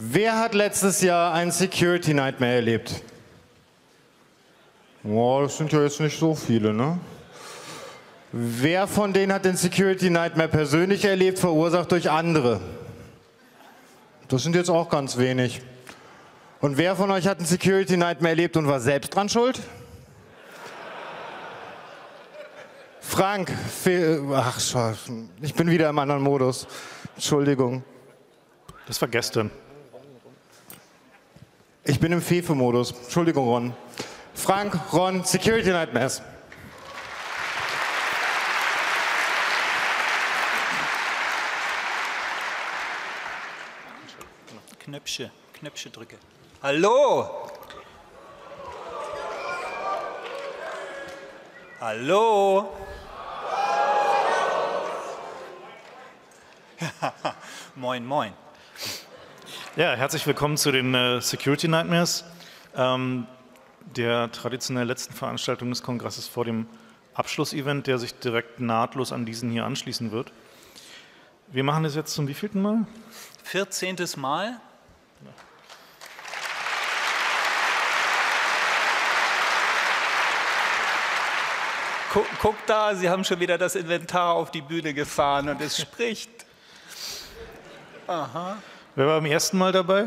Wer hat letztes Jahr einen Security Nightmare erlebt? Boah, das sind ja jetzt nicht so viele, ne? Wer von denen hat den Security Nightmare persönlich erlebt, verursacht durch andere? Das sind jetzt auch ganz wenig. Und wer von euch hat einen Security Nightmare erlebt und war selbst dran schuld? Frank, ach Scheiße, ich bin wieder im anderen Modus. Entschuldigung. Das war gestern. Ich bin im Fefe-Modus. Entschuldigung, Ron. Frank, Ron, Security Nightmares. Knöpfe drücke. Hallo! Hallo! Moin, moin. Ja, herzlich willkommen zu den Security Nightmares, der traditionell letzten Veranstaltung des Kongresses vor dem Abschlussevent, der sich direkt nahtlos an diesen hier anschließen wird. Wir machen das jetzt zum wievielten Mal? 14. Mal. Guck da, Sie haben schon wieder das Inventar auf die Bühne gefahren und es spricht. Aha. Wer war beim ersten Mal dabei?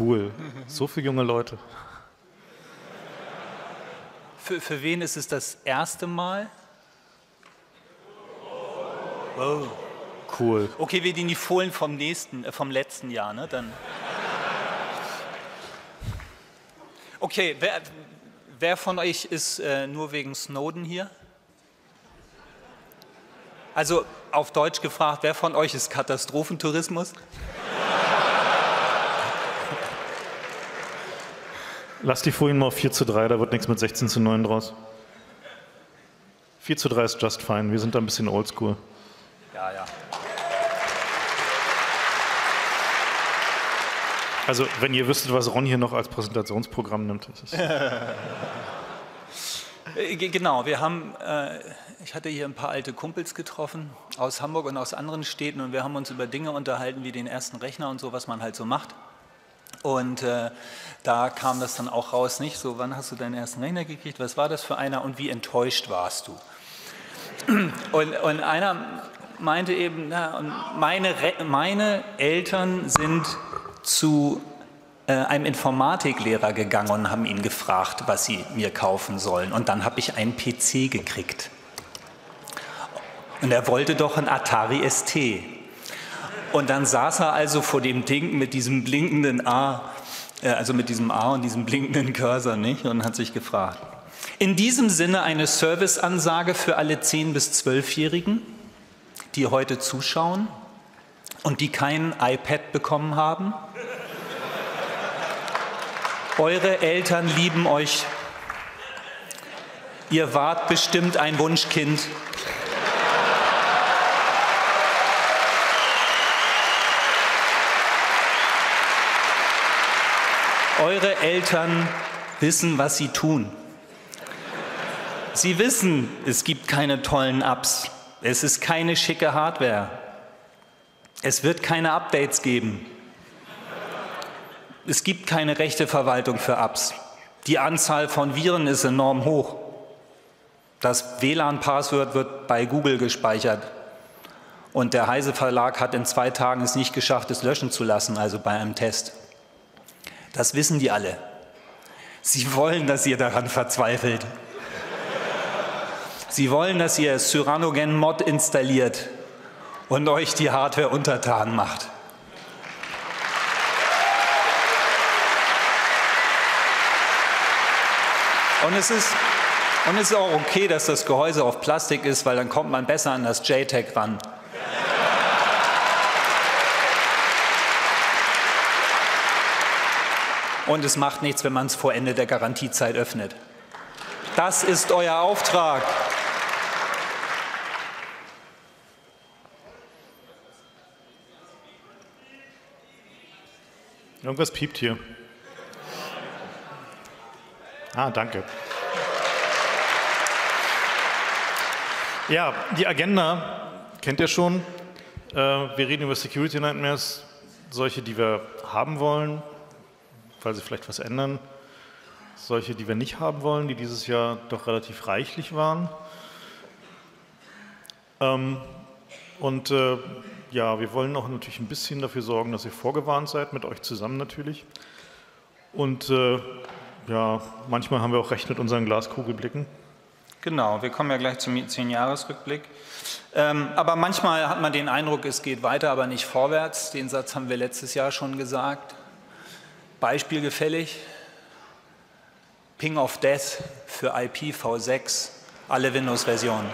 Cool, so viele junge Leute. Für wen ist es das erste Mal? Oh. Cool. Okay, wir die Folien vom letzten Jahr, ne? Dann. Okay, wer von euch ist nur wegen Snowden hier? Also auf Deutsch gefragt, wer von euch ist Katastrophentourismus? Lass die Folien mal auf 4:3, da wird nichts mit 16:9 draus. 4:3 ist just fine, wir sind da ein bisschen oldschool. Ja, ja. Also wenn ihr wüsstet, was Ron hier noch als Präsentationsprogramm nimmt. Ist es genau, wir haben... Ich hatte hier ein paar alte Kumpels getroffen aus Hamburg und aus anderen Städten und wir haben uns über Dinge unterhalten wie den ersten Rechner und so, was man halt so macht. Und da kam das dann auch raus, nicht? So, wann hast du deinen ersten Rechner gekriegt, was war das für einer und wie enttäuscht warst du? Und einer meinte eben, na, und meine Eltern sind zu einem Informatiklehrer gegangen und haben ihn gefragt, was sie mir kaufen sollen. Und dann habe ich einen PC gekriegt. Und er wollte doch ein Atari ST. Und dann saß er also vor dem Ding mit diesem blinkenden A, also mit diesem A und diesem blinkenden Cursor, nicht? Und hat sich gefragt. In diesem Sinne eine Serviceansage für alle 10- bis 12-Jährigen, die heute zuschauen und die kein iPad bekommen haben. Eure Eltern lieben euch. Ihr wart bestimmt ein Wunschkind. Eure Eltern wissen, was sie tun. Sie wissen, es gibt keine tollen Apps. Es ist keine schicke Hardware. Es wird keine Updates geben. Es gibt keine Rechteverwaltung für Apps. Die Anzahl von Viren ist enorm hoch. Das WLAN-Passwort wird bei Google gespeichert. Und der Heise Verlag hat in 2 Tagen es nicht geschafft, es löschen zu lassen, also bei einem Test. Das wissen die alle. Sie wollen, dass ihr daran verzweifelt. Sie wollen, dass ihr CyanogenMod installiert und euch die Hardware untertan macht. Und es ist auch okay, dass das Gehäuse auf Plastik ist, weil dann kommt man besser an das JTAG ran. Und es macht nichts, wenn man es vor Ende der Garantiezeit öffnet. Das ist euer Auftrag. Irgendwas piept hier. Ah, danke. Ja, die Agenda kennt ihr schon. Wir reden über Security Nightmares, solche, die wir haben wollen, weil sie vielleicht was ändern, solche, die wir nicht haben wollen, die dieses Jahr doch relativ reichlich waren. Ja, wir wollen auch natürlich ein bisschen dafür sorgen, dass ihr vorgewarnt seid, mit euch zusammen natürlich. Und ja, manchmal haben wir auch recht mit unseren Glaskugelblicken. Genau, wir kommen ja gleich zum 10-Jahres-Rückblick. Aber manchmal hat man den Eindruck, es geht weiter, aber nicht vorwärts. Den Satz haben wir letztes Jahr schon gesagt. Beispielgefällig. Ping of Death für IPv6, alle Windows-Versionen.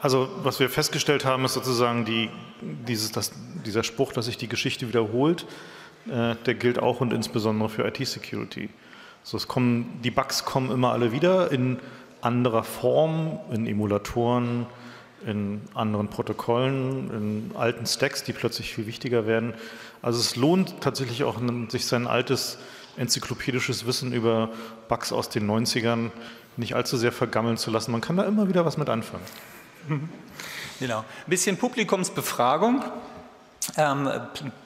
Also was wir festgestellt haben, ist sozusagen dieser Spruch, dass sich die Geschichte wiederholt, der gilt auch und insbesondere für IT-Security. Also die Bugs kommen immer alle wieder in anderer Form, in Emulatoren, in anderen Protokollen, in alten Stacks, die plötzlich viel wichtiger werden. Also es lohnt tatsächlich auch, sich sein altes enzyklopädisches Wissen über Bugs aus den 90ern nicht allzu sehr vergammeln zu lassen. Man kann da immer wieder was mit anfangen. Genau. Ein bisschen Publikumsbefragung.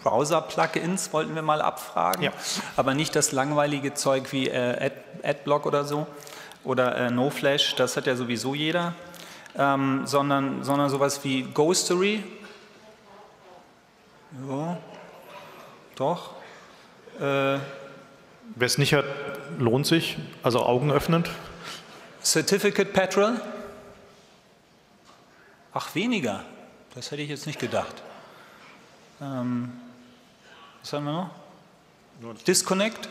Browser-Plugins wollten wir mal abfragen, ja. Aber nicht das langweilige Zeug wie Adblock oder so oder NoFlash, das hat ja sowieso jeder, sondern sowas wie Ghostory. Ja, doch. Wer es nicht hat, lohnt sich, also augenöffnend. Certificate Patrol. Ach, weniger. Das hätte ich jetzt nicht gedacht. Was haben wir noch? Disconnect?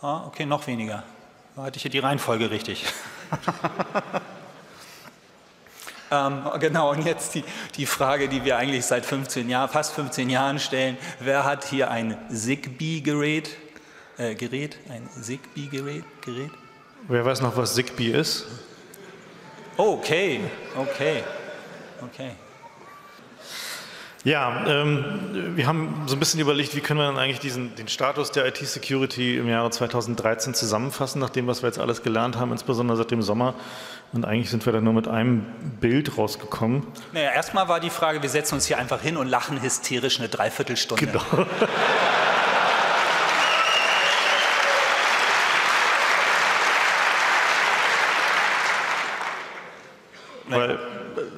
Ah, okay, noch weniger. Da hatte ich ja die Reihenfolge richtig. Genau, und jetzt die Frage, die wir eigentlich seit 15 Jahren, fast 15 Jahren stellen. Wer hat hier ein Zigbee-Gerät? Ein Zigbee-Gerät? Wer weiß noch, was Zigbee ist? Okay, okay, okay. Ja, wir haben so ein bisschen überlegt, wie können wir dann eigentlich den Status der IT-Security im Jahre 2013 zusammenfassen, nach dem, was wir jetzt alles gelernt haben, insbesondere seit dem Sommer. Und eigentlich sind wir dann nur mit einem Bild rausgekommen. Naja, erstmal war die Frage, wir setzen uns hier einfach hin und lachen hysterisch eine Dreiviertelstunde. Genau. Weil,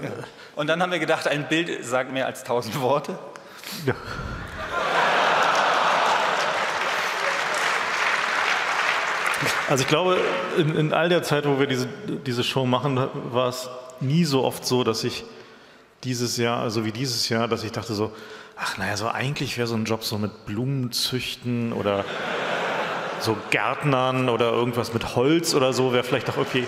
ja. Und dann haben wir gedacht, ein Bild sagt mehr als 1000 Worte. Ja. Also ich glaube, in all der Zeit, wo wir diese Show machen, war es nie so oft so, dass ich dass ich dachte so, ach naja, so eigentlich wäre so ein Job so mit Blumen züchten oder so Gärtnern oder irgendwas mit Holz oder so, wäre vielleicht auch okay.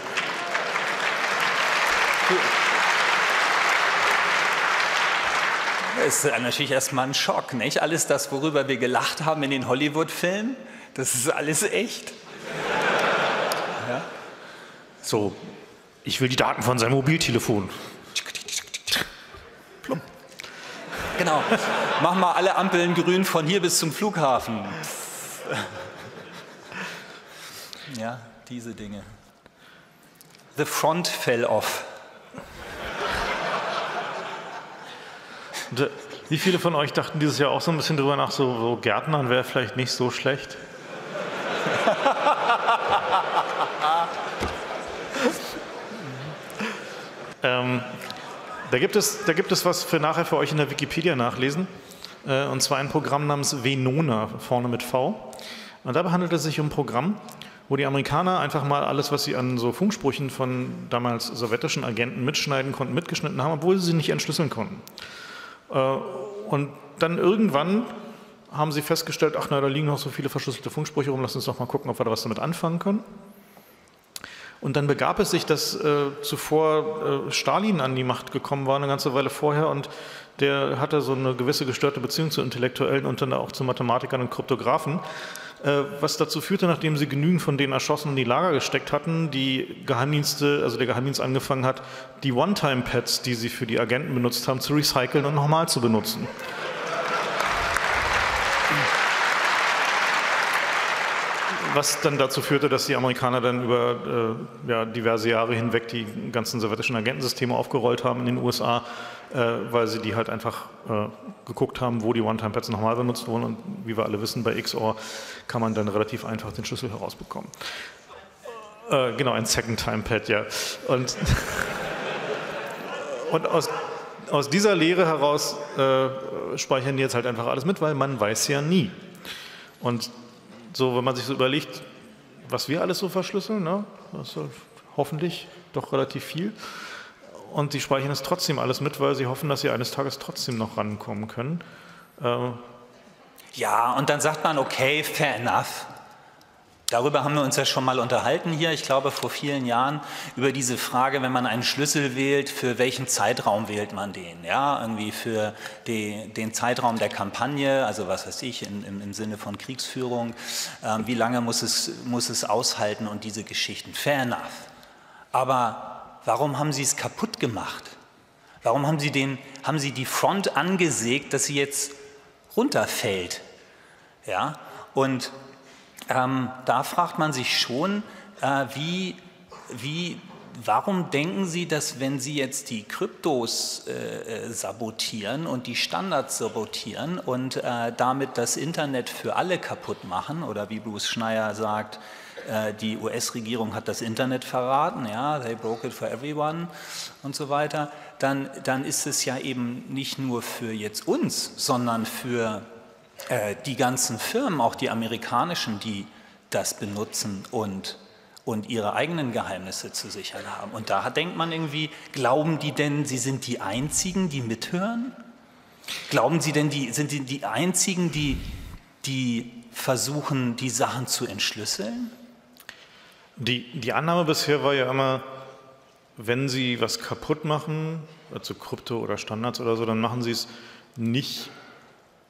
Das ist natürlich erstmal ein Schock, nicht? Alles das, worüber wir gelacht haben in den Hollywood-Filmen, das ist alles echt. Ja. So, ich will die Daten von seinem Mobiltelefon. Plum. Genau, mach mal alle Ampeln grün von hier bis zum Flughafen. Ja, diese Dinge. The front fell off. Und wie viele von euch dachten dieses Jahr auch so ein bisschen drüber nach, so Gärtnern wäre vielleicht nicht so schlecht? Da gibt es was für nachher für euch in der Wikipedia nachlesen, und zwar ein Programm namens Venona, vorne mit V. Und dabei handelt es sich um ein Programm, wo die Amerikaner einfach mal alles, was sie an so Funksprüchen von damals sowjetischen Agenten mitschneiden konnten, mitgeschnitten haben, obwohl sie sie nicht entschlüsseln konnten. Und dann irgendwann haben sie festgestellt, ach na, da liegen noch so viele verschlüsselte Funksprüche rum, lass uns doch mal gucken, ob wir da was damit anfangen können. Und dann begab es sich, dass zuvor Stalin an die Macht gekommen war, eine ganze Weile vorher, und der hatte so eine gewisse gestörte Beziehung zu Intellektuellen und dann auch zu Mathematikern und Kryptografen, was dazu führte, nachdem sie genügend von denen erschossen und in die Lager gesteckt hatten, der Geheimdienst angefangen hat, die One-Time-Pads, die sie für die Agenten benutzt haben, zu recyceln und nochmal zu benutzen. was dann dazu führte, dass die Amerikaner dann über diverse Jahre hinweg die ganzen sowjetischen Agentensysteme aufgerollt haben in den USA, weil sie die halt einfach geguckt haben, wo die One-Time-Pads nochmal benutzt wurden. Und wie wir alle wissen, bei XOR kann man dann relativ einfach den Schlüssel herausbekommen. Genau, ein Second-Time-Pad, ja. Und aus dieser Lehre heraus speichern die jetzt halt einfach alles mit, weil man weiß ja nie. Und so, wenn man sich so überlegt, was wir alles so verschlüsseln, ne? Das ist hoffentlich doch relativ viel. Und die speichern es trotzdem alles mit, weil sie hoffen, dass sie eines Tages trotzdem noch rankommen können. Ja, und dann sagt man, okay, fair enough. Darüber haben wir uns ja schon mal unterhalten hier, ich glaube vor vielen Jahren, über diese Frage, wenn man einen Schlüssel wählt, für welchen Zeitraum wählt man den? Ja, irgendwie für den Zeitraum der Kampagne, also was weiß ich, im Sinne von Kriegsführung, wie lange muss es aushalten und diese Geschichten? Fair enough. Aber warum haben Sie es kaputt gemacht? Warum haben Sie die Front angesägt, dass sie jetzt runterfällt? Ja, und da fragt man sich schon, warum denken Sie, dass wenn Sie jetzt die Kryptos sabotieren und die Standards sabotieren und damit das Internet für alle kaputt machen, oder wie Bruce Schneier sagt, die US-Regierung hat das Internet verraten, ja, they broke it for everyone und so weiter, dann ist es ja eben nicht nur für jetzt uns, sondern für die ganzen Firmen, auch die amerikanischen, die das benutzen und ihre eigenen Geheimnisse zu sichern haben. Und da denkt man irgendwie, glauben die denn, sie sind die Einzigen, die mithören? Glauben sie denn, sind die Einzigen, die versuchen, die Sachen zu entschlüsseln? Die Annahme bisher war ja immer, wenn sie was kaputt machen, also Krypto oder Standards oder so, dann machen sie es nicht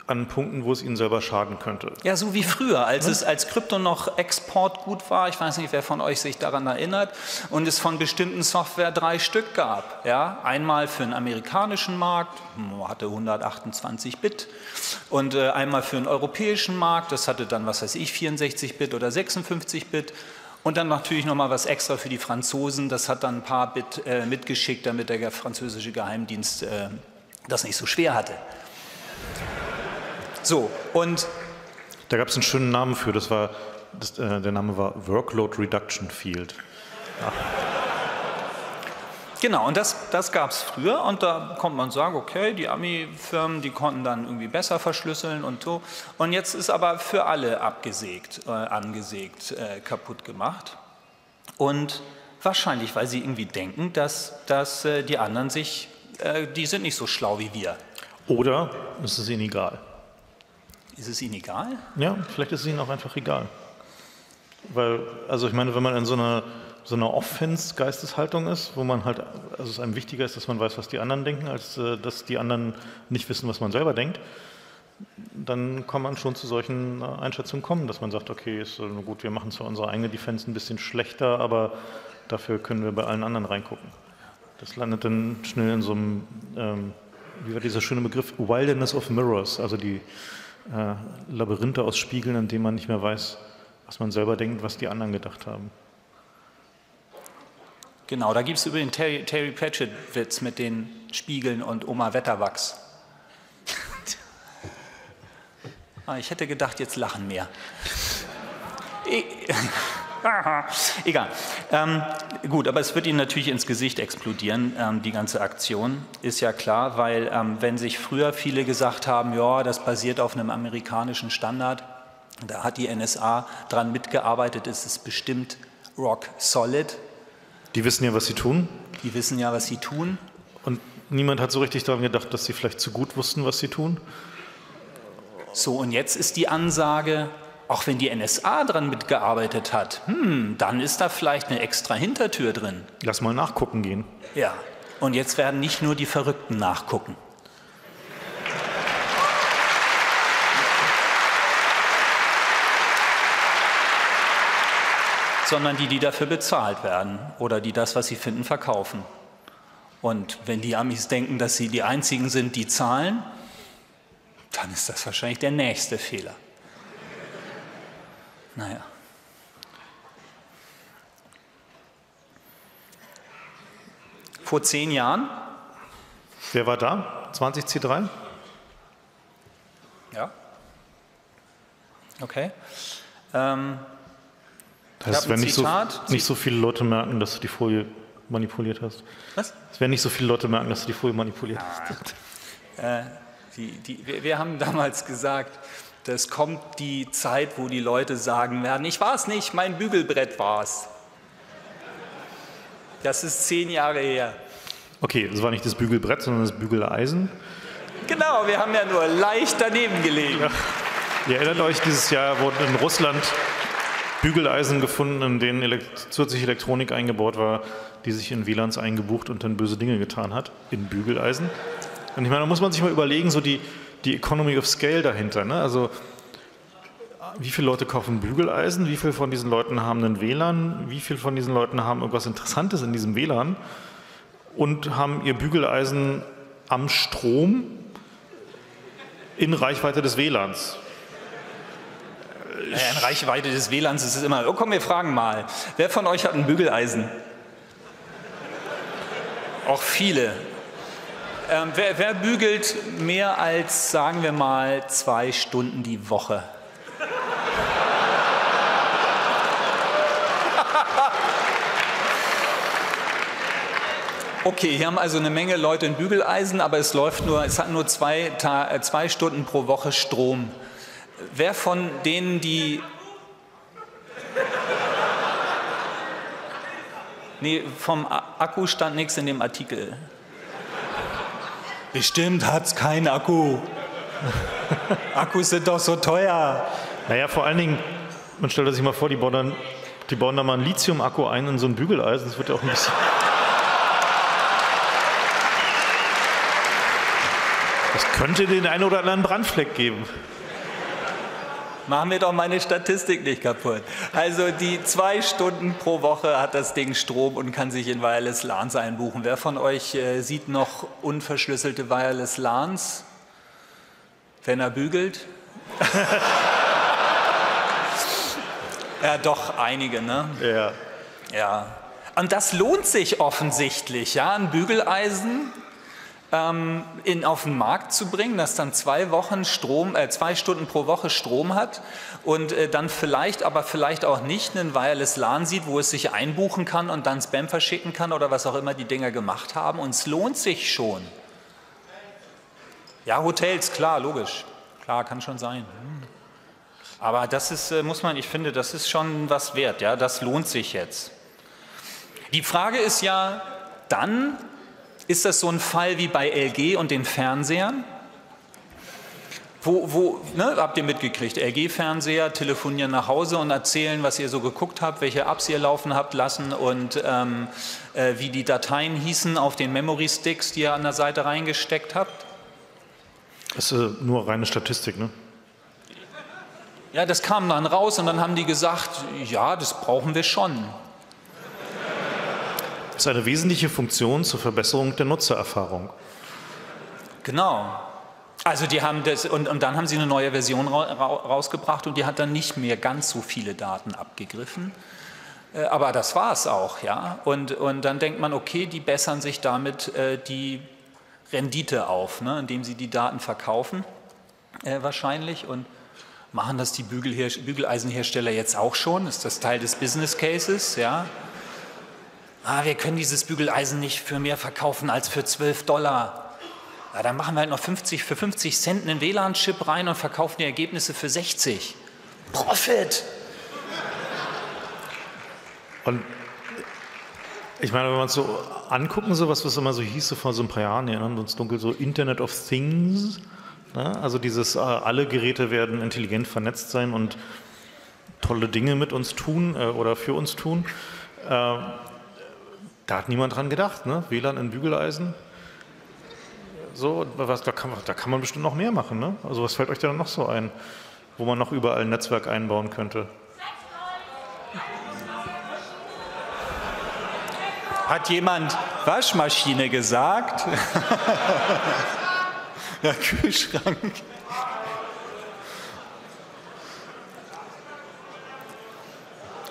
an Punkten, wo es ihnen selber schaden könnte. Ja, so wie früher, als Krypto noch exportgut war, ich weiß nicht, wer von euch sich daran erinnert, und es von bestimmten Software 3 Stück gab. Ja? Einmal für den amerikanischen Markt, hatte 128 Bit, und einmal für den europäischen Markt, das hatte dann, was weiß ich, 64 Bit oder 56 Bit. Und dann natürlich nochmal was extra für die Franzosen, das hat dann ein paar Bit mitgeschickt, damit der französische Geheimdienst das nicht so schwer hatte. So, und da gab es einen schönen Namen für, der Name war Workload Reduction Field. Ja. Genau, und das gab es früher, und da konnte man sagen, okay, die Ami-Firmen, die konnten dann irgendwie besser verschlüsseln und so. Und jetzt ist aber für alle angesägt, kaputt gemacht. Und wahrscheinlich, weil sie irgendwie denken, dass die anderen die sind nicht so schlau wie wir. Oder ist es ihnen egal? Ist es ihnen egal? Ja, vielleicht ist es ihnen auch einfach egal. Weil, also ich meine, wenn man in so einer Offense-Geisteshaltung ist, wo man halt, also es einem wichtiger ist, dass man weiß, was die anderen denken, als dass die anderen nicht wissen, was man selber denkt, dann kann man schon zu solchen Einschätzungen kommen, dass man sagt, okay, ist gut, wir machen zwar unsere eigene Defense ein bisschen schlechter, aber dafür können wir bei allen anderen reingucken. Das landet dann schnell in so einem, wie war dieser schöne Begriff, Wilderness of Mirrors, also die Labyrinthe aus Spiegeln, in denen man nicht mehr weiß, was man selber denkt, was die anderen gedacht haben. Genau, da gibt es übrigens Terry Pratchett-Witz mit den Spiegeln und Oma Wetterwachs. Ich hätte gedacht, jetzt lachen mehr. Egal. Gut, aber es wird Ihnen natürlich ins Gesicht explodieren, die ganze Aktion, ist ja klar, weil wenn sich früher viele gesagt haben, ja, das basiert auf einem amerikanischen Standard, da hat die NSA dran mitgearbeitet, ist es bestimmt rock solid. Die wissen ja, was sie tun. Die wissen ja, was sie tun. Und niemand hat so richtig daran gedacht, dass sie vielleicht zu gut wussten, was sie tun. So, und jetzt ist die Ansage, auch wenn die NSA dran mitgearbeitet hat, dann ist da vielleicht eine extra Hintertür drin. Lass mal nachgucken gehen. Ja, und jetzt werden nicht nur die Verrückten nachgucken. Sondern die dafür bezahlt werden oder die das, was sie finden, verkaufen. Und wenn die Amis denken, dass sie die Einzigen sind, die zahlen, dann ist das wahrscheinlich der nächste Fehler. Naja. vor 10 Jahren. Wer war da? 20C3? Ja. Okay. Das heißt, wenn nicht so viele Leute merken, dass du die Folie manipuliert hast. Was? Es werden nicht so viele Leute merken, dass du die Folie manipuliert hast. Wir haben damals gesagt, das kommt die Zeit, wo die Leute sagen werden, ich war es nicht, mein Bügelbrett war es. Das ist 10 Jahre her. Okay, das war nicht das Bügelbrett, sondern das Bügeleisen. Genau, wir haben ja nur leicht daneben gelegen. Ja. Ihr erinnert euch, dieses Jahr wurden in Russland Bügeleisen gefunden, in denen zusätzliche Elektronik eingebaut war, die sich in WLANs eingebucht und dann böse Dinge getan hat, in Bügeleisen. Und ich meine, da muss man sich mal überlegen, so die Economy of Scale dahinter, ne? Also wie viele Leute kaufen Bügeleisen, wie viele von diesen Leuten haben einen WLAN, wie viele von diesen Leuten haben irgendwas Interessantes in diesem WLAN und haben ihr Bügeleisen am Strom in Reichweite des WLANs. In Reichweite des WLANs ist es immer, oh komm, wir fragen mal, wer von euch hat ein Bügeleisen? Auch viele. Wer bügelt mehr als, sagen wir mal, 2 Stunden die Woche? Okay, hier haben also eine Menge Leute ein Bügeleisen, aber es hat nur 2 Stunden pro Woche Strom. Wer von denen, die... Nee, vom Akku stand nichts in dem Artikel. Bestimmt hat es keinen Akku. Akkus sind doch so teuer. Naja, vor allen Dingen, man stellt sich mal vor, die bauen da mal einen Lithium-Akku ein in so ein Bügeleisen. Das wird ja auch ein bisschen... Das könnte den einen oder anderen Brandfleck geben. Machen wir doch meine Statistik nicht kaputt. Also die 2 Stunden pro Woche hat das Ding Strom und kann sich in Wireless LANs einbuchen. Wer von euch sieht noch unverschlüsselte Wireless LANs, wenn er bügelt? Ja, doch, einige, ne? Ja. Ja. Und das lohnt sich offensichtlich, ja, ein Bügeleisen auf den Markt zu bringen, das dann 2 Stunden pro Woche Strom hat und dann vielleicht, aber vielleicht auch nicht, einen Wireless LAN sieht, wo es sich einbuchen kann und dann Spam verschicken kann oder was auch immer die Dinger gemacht haben. Und es lohnt sich schon. Ja, Hotels, klar, logisch. Klar, kann schon sein. Aber das ist, ich finde, das ist schon was wert. Ja, das lohnt sich jetzt. Die Frage ist ja dann... Ist das so ein Fall wie bei LG und den Fernsehern? Ne, habt ihr mitgekriegt, LG-Fernseher, telefonieren nach Hause und erzählen, was ihr so geguckt habt, welche Apps ihr laufen habt lassen und wie die Dateien hießen auf den Memory-Sticks, die ihr an der Seite reingesteckt habt? Das ist nur reine Statistik, ne? Ja, das kam dann raus und dann haben die gesagt, ja, das brauchen wir schon. Das ist eine wesentliche Funktion zur Verbesserung der Nutzererfahrung. Genau. Also die haben das und dann haben sie eine neue Version rausgebracht und die hat dann nicht mehr ganz so viele Daten abgegriffen. Aber das war es auch, ja. Und dann denkt man, okay, die bessern sich damit die Rendite auf, ne, indem sie die Daten verkaufen wahrscheinlich. Und machen das die Bügeleisenhersteller jetzt auch schon? Ist das Teil des Business Cases, ja? Ah, wir können dieses Bügeleisen nicht für mehr verkaufen als für $12. Ja, dann machen wir halt noch für 50 Cent einen WLAN-Chip rein und verkaufen die Ergebnisse für 60. Profit! Und ich meine, wenn wir uns so angucken, so was immer so hieß, so vor so ein paar Jahren, erinnern wir uns dunkel, so Internet of Things, ne? Also dieses, alle Geräte werden intelligent vernetzt sein und tolle Dinge mit uns tun oder für uns tun. Da hat niemand dran gedacht, ne? WLAN in Bügeleisen. So, da kann man bestimmt noch mehr machen, ne? Also was fällt euch denn noch so ein, wo man noch überall ein Netzwerk einbauen könnte? Hat jemand Waschmaschine gesagt? Ja, Kühlschrank.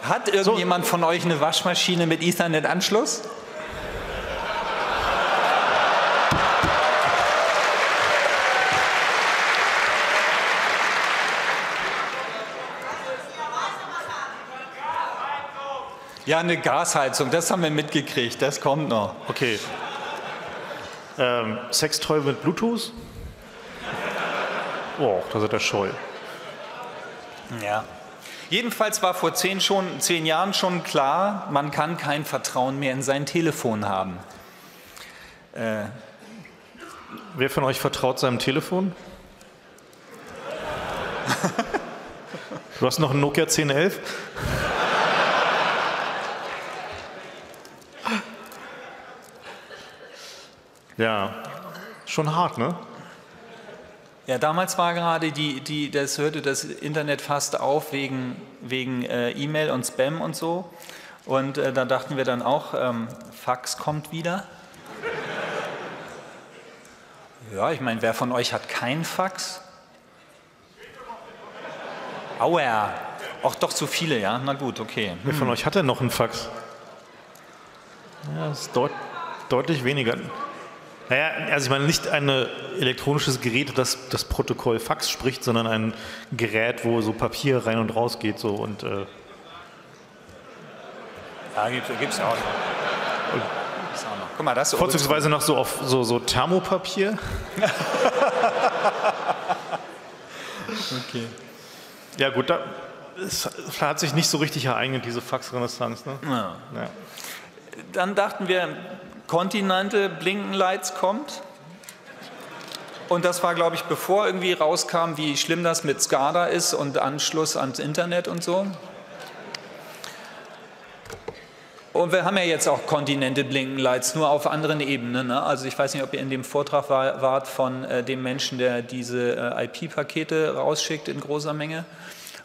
Hat irgendjemand von euch eine Waschmaschine mit Ethernet-Anschluss? Ja, eine Gasheizung, das haben wir mitgekriegt, das kommt noch. Okay. Sextoy mit Bluetooth? Oh, da ist der Scheu. Ja. Jedenfalls war vor 10 Jahren schon klar, man kann kein Vertrauen mehr in sein Telefon haben. Wer von euch vertraut seinem Telefon? Du hast noch einen Nokia 1011? Ja, schon hart, ne? Ja, damals war gerade das hörte das Internet fast auf wegen E-Mail und Spam und so. Und da dachten wir dann auch, Fax kommt wieder. Ja, ich meine, wer von euch hat keinen Fax? Aua, auch doch zu viele, ja? Na gut, okay. Wer von euch hat denn noch einen Fax? Ja, das ist deutlich weniger. Naja, also ich meine nicht ein elektronisches Gerät, das das Protokoll Fax spricht, sondern ein Gerät, wo so Papier rein und raus geht. So, und, ja, gibt's auch noch. Guck mal, das vorzugsweise noch so auf so Thermopapier. Okay. Ja gut, da hat sich nicht so richtig ereignet, diese Fax-Renaissance. Ne? Ja. Ja. Dann dachten wir, Continental Blinken Lights kommt. Und das war, glaube ich, bevor irgendwie rauskam, wie schlimm das mit SCADA ist und Anschluss ans Internet und so. Und wir haben ja jetzt auch Continental Blinken Lights, nur auf anderen Ebenen. Ne? Also ich weiß nicht, ob ihr in dem Vortrag wart von dem Menschen, der diese IP-Pakete rausschickt in großer Menge.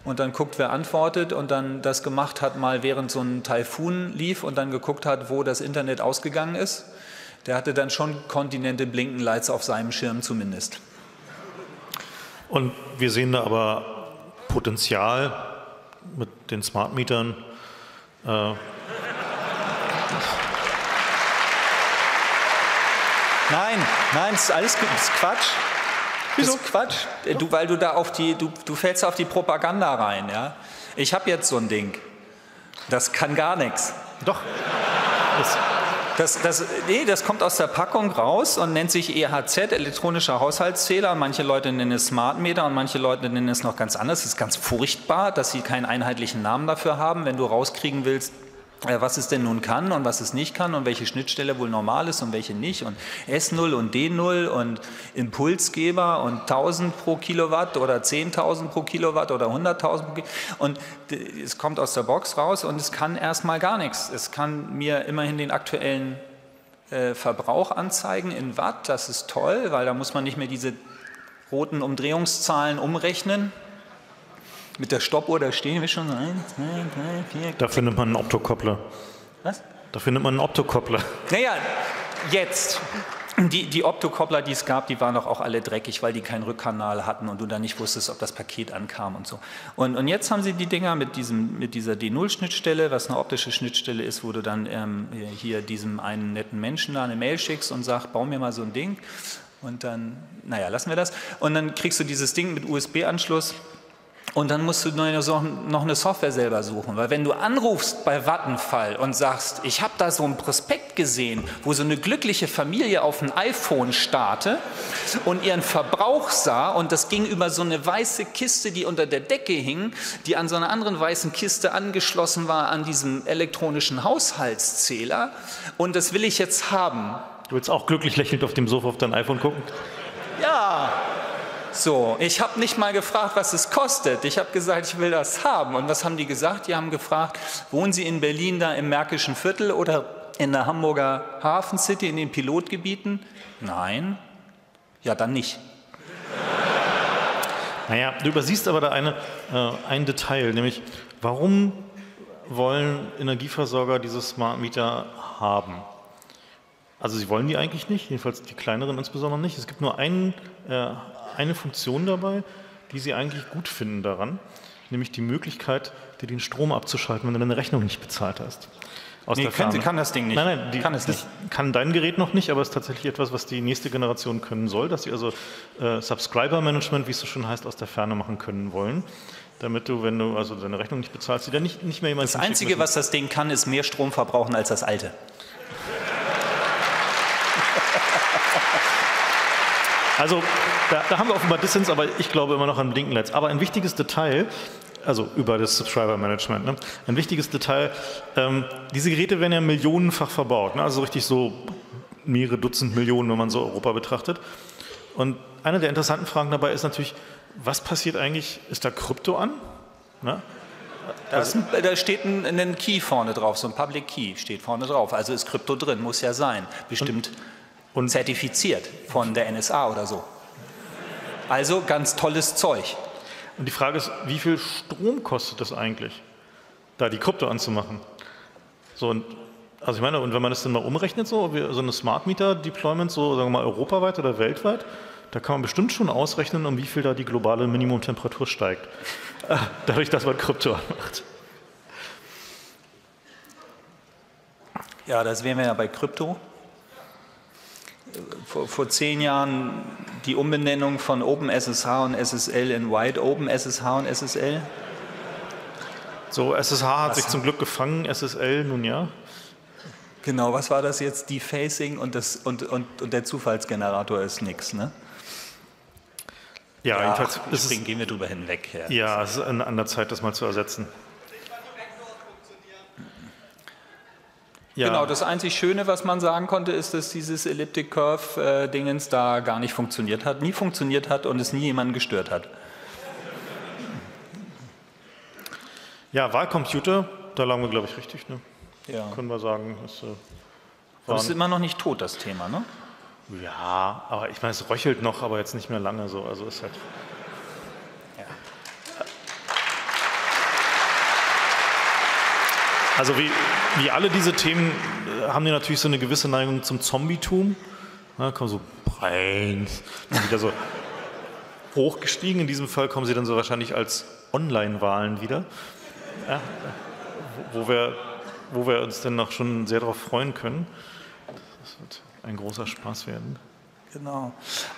Und dann guckt, wer antwortet und dann das gemacht hat, mal während so ein Taifun lief und dann geguckt hat, wo das Internet ausgegangen ist. Der hatte dann schon Continental Blinken Lights auf seinem Schirm zumindest. Und wir sehen da aber Potenzial mit den Smart Mietern. Nein, ist alles Quatsch. Wieso? Quatsch, du, weil du da du fällst auf die Propaganda rein, ja. Ich habe jetzt so ein Ding, das kann gar nichts. Doch. Das kommt aus der Packung raus und nennt sich EHZ, elektronischer Haushaltszähler. Manche Leute nennen es Smart Meter und manche Leute nennen es noch ganz anders. Es ist ganz furchtbar, dass sie keinen einheitlichen Namen dafür haben, wenn du rauskriegen willst, was es denn nun kann und was es nicht kann und welche Schnittstelle wohl normal ist und welche nicht und S0 und D0 und Impulsgeber und 1000 pro Kilowatt oder 10.000 pro Kilowatt oder 100.000 pro Kilowatt und es kommt aus der Box raus und es kann erstmal gar nichts. Es kann mir immerhin den aktuellen Verbrauch anzeigen in Watt, das ist toll, weil da muss man nicht mehr diese roten Umdrehungszahlen umrechnen. Mit der Stoppuhr, da stehen wir schon. 1, 2, 3, 4. Dafür nimmt man einen Optokoppler. Was? Dafür nimmt man einen Optokoppler. Naja, jetzt. Die Optokoppler, die es gab, die waren doch auch alle dreckig, weil die keinen Rückkanal hatten und du dann nicht wusstest, ob das Paket ankam und so. Und jetzt haben sie die Dinger mit dieser D0-Schnittstelle, was eine optische Schnittstelle ist, wo du dann hier diesem einen netten Menschen da eine Mail schickst und sagst, bau mir mal so ein Ding. Und dann, naja, lassen wir das. Und dann kriegst du dieses Ding mit USB-Anschluss. Und dann musst du noch eine Software selber suchen, weil wenn du anrufst bei Vattenfall und sagst, ich habe da so einen Prospekt gesehen, wo so eine glückliche Familie auf ein iPhone starrte und ihren Verbrauch sah und das ging über so eine weiße Kiste, die unter der Decke hing, die an so einer anderen weißen Kiste angeschlossen war an diesem elektronischen Haushaltszähler und das will ich jetzt haben. Du willst auch glücklich lächelnd auf dem Sofa auf dein iPhone gucken? Ja. So, ich habe nicht mal gefragt, was es kostet. Ich habe gesagt, ich will das haben. Und was haben die gesagt? Die haben gefragt, wohnen Sie in Berlin da im Märkischen Viertel oder in der Hamburger Hafen City, in den Pilotgebieten? Nein. Ja, dann nicht. Naja, du übersiehst aber da ein Detail, nämlich warum wollen Energieversorger diese Smart Meter haben? Also sie wollen die eigentlich nicht, jedenfalls die kleineren insbesondere nicht. Es gibt nur eine Funktion dabei, die sie eigentlich gut finden daran, nämlich die Möglichkeit, dir den Strom abzuschalten, wenn du deine Rechnung nicht bezahlt hast. Nee, kann das Ding nicht. Nein, kann dein Gerät noch nicht, aber es ist tatsächlich etwas, was die nächste Generation können soll, dass sie also Subscriber-Management, wie es so schön heißt, aus der Ferne machen können wollen. damit du, wenn du also deine Rechnung nicht bezahlst, die dann nicht mehr jemand. Das Einzige, was das Ding kann, ist mehr Strom verbrauchen als das alte. Also da haben wir offenbar Dissens, aber ich glaube immer noch an Blinkenlights. Aber ein wichtiges Detail, also über das Subscriber-Management, ne? Ein wichtiges Detail, diese Geräte werden ja millionenfach verbaut, ne? Also richtig so mehrere Dutzend Millionen, wenn man so Europa betrachtet. Und eine der interessanten Fragen dabei ist natürlich, was passiert eigentlich, ist da Krypto an? Ne? Also, da steht ein Key vorne drauf, so ein Public Key steht vorne drauf, also ist Krypto drin, muss ja sein, bestimmt. Und zertifiziert von der NSA oder so. Also ganz tolles Zeug. Und die Frage ist, wie viel Strom kostet das eigentlich, da die Krypto anzumachen? So, und, also ich meine, und wenn man das dann mal umrechnet, so eine Smart Meter Deployment, so sagen wir mal europaweit oder weltweit, da kann man bestimmt schon ausrechnen, um wie viel da die globale Minimumtemperatur steigt. Dadurch, dass man Krypto anmacht. Ja, das wären wir ja bei Krypto. Vor 10 Jahren die Umbenennung von OpenSSH und SSL in Wide OpenSSH und SSL? So, SSH hat sich zum Glück gefangen, SSL nun ja. Genau, was war das jetzt? Defacing und der Zufallsgenerator ist nichts, ne? Ja, jedenfalls deswegen gehen wir drüber hinweg. Ja, ja, es ist an der Zeit, das mal zu ersetzen. Ja. Genau, das einzig Schöne, was man sagen konnte, ist, dass dieses Elliptic Curve-Dingens da gar nicht funktioniert hat, nie funktioniert hat und es nie jemanden gestört hat. Ja, Wahlcomputer, da lagen wir, glaube ich, richtig, ne? Ja. Können wir sagen. Aber es ist immer noch nicht tot, das Thema, ne? Ja, aber ich meine, es röchelt noch, aber jetzt nicht mehr lange so, also ist halt... Also wie alle diese Themen haben die natürlich so eine gewisse Neigung zum Zombietum. Da kommen so Brains, wieder so hochgestiegen. In diesem Fall kommen sie dann so wahrscheinlich als Online-Wahlen wieder, ja, wo wir uns dann noch schon sehr darauf freuen können. Das wird ein großer Spaß werden. Genau.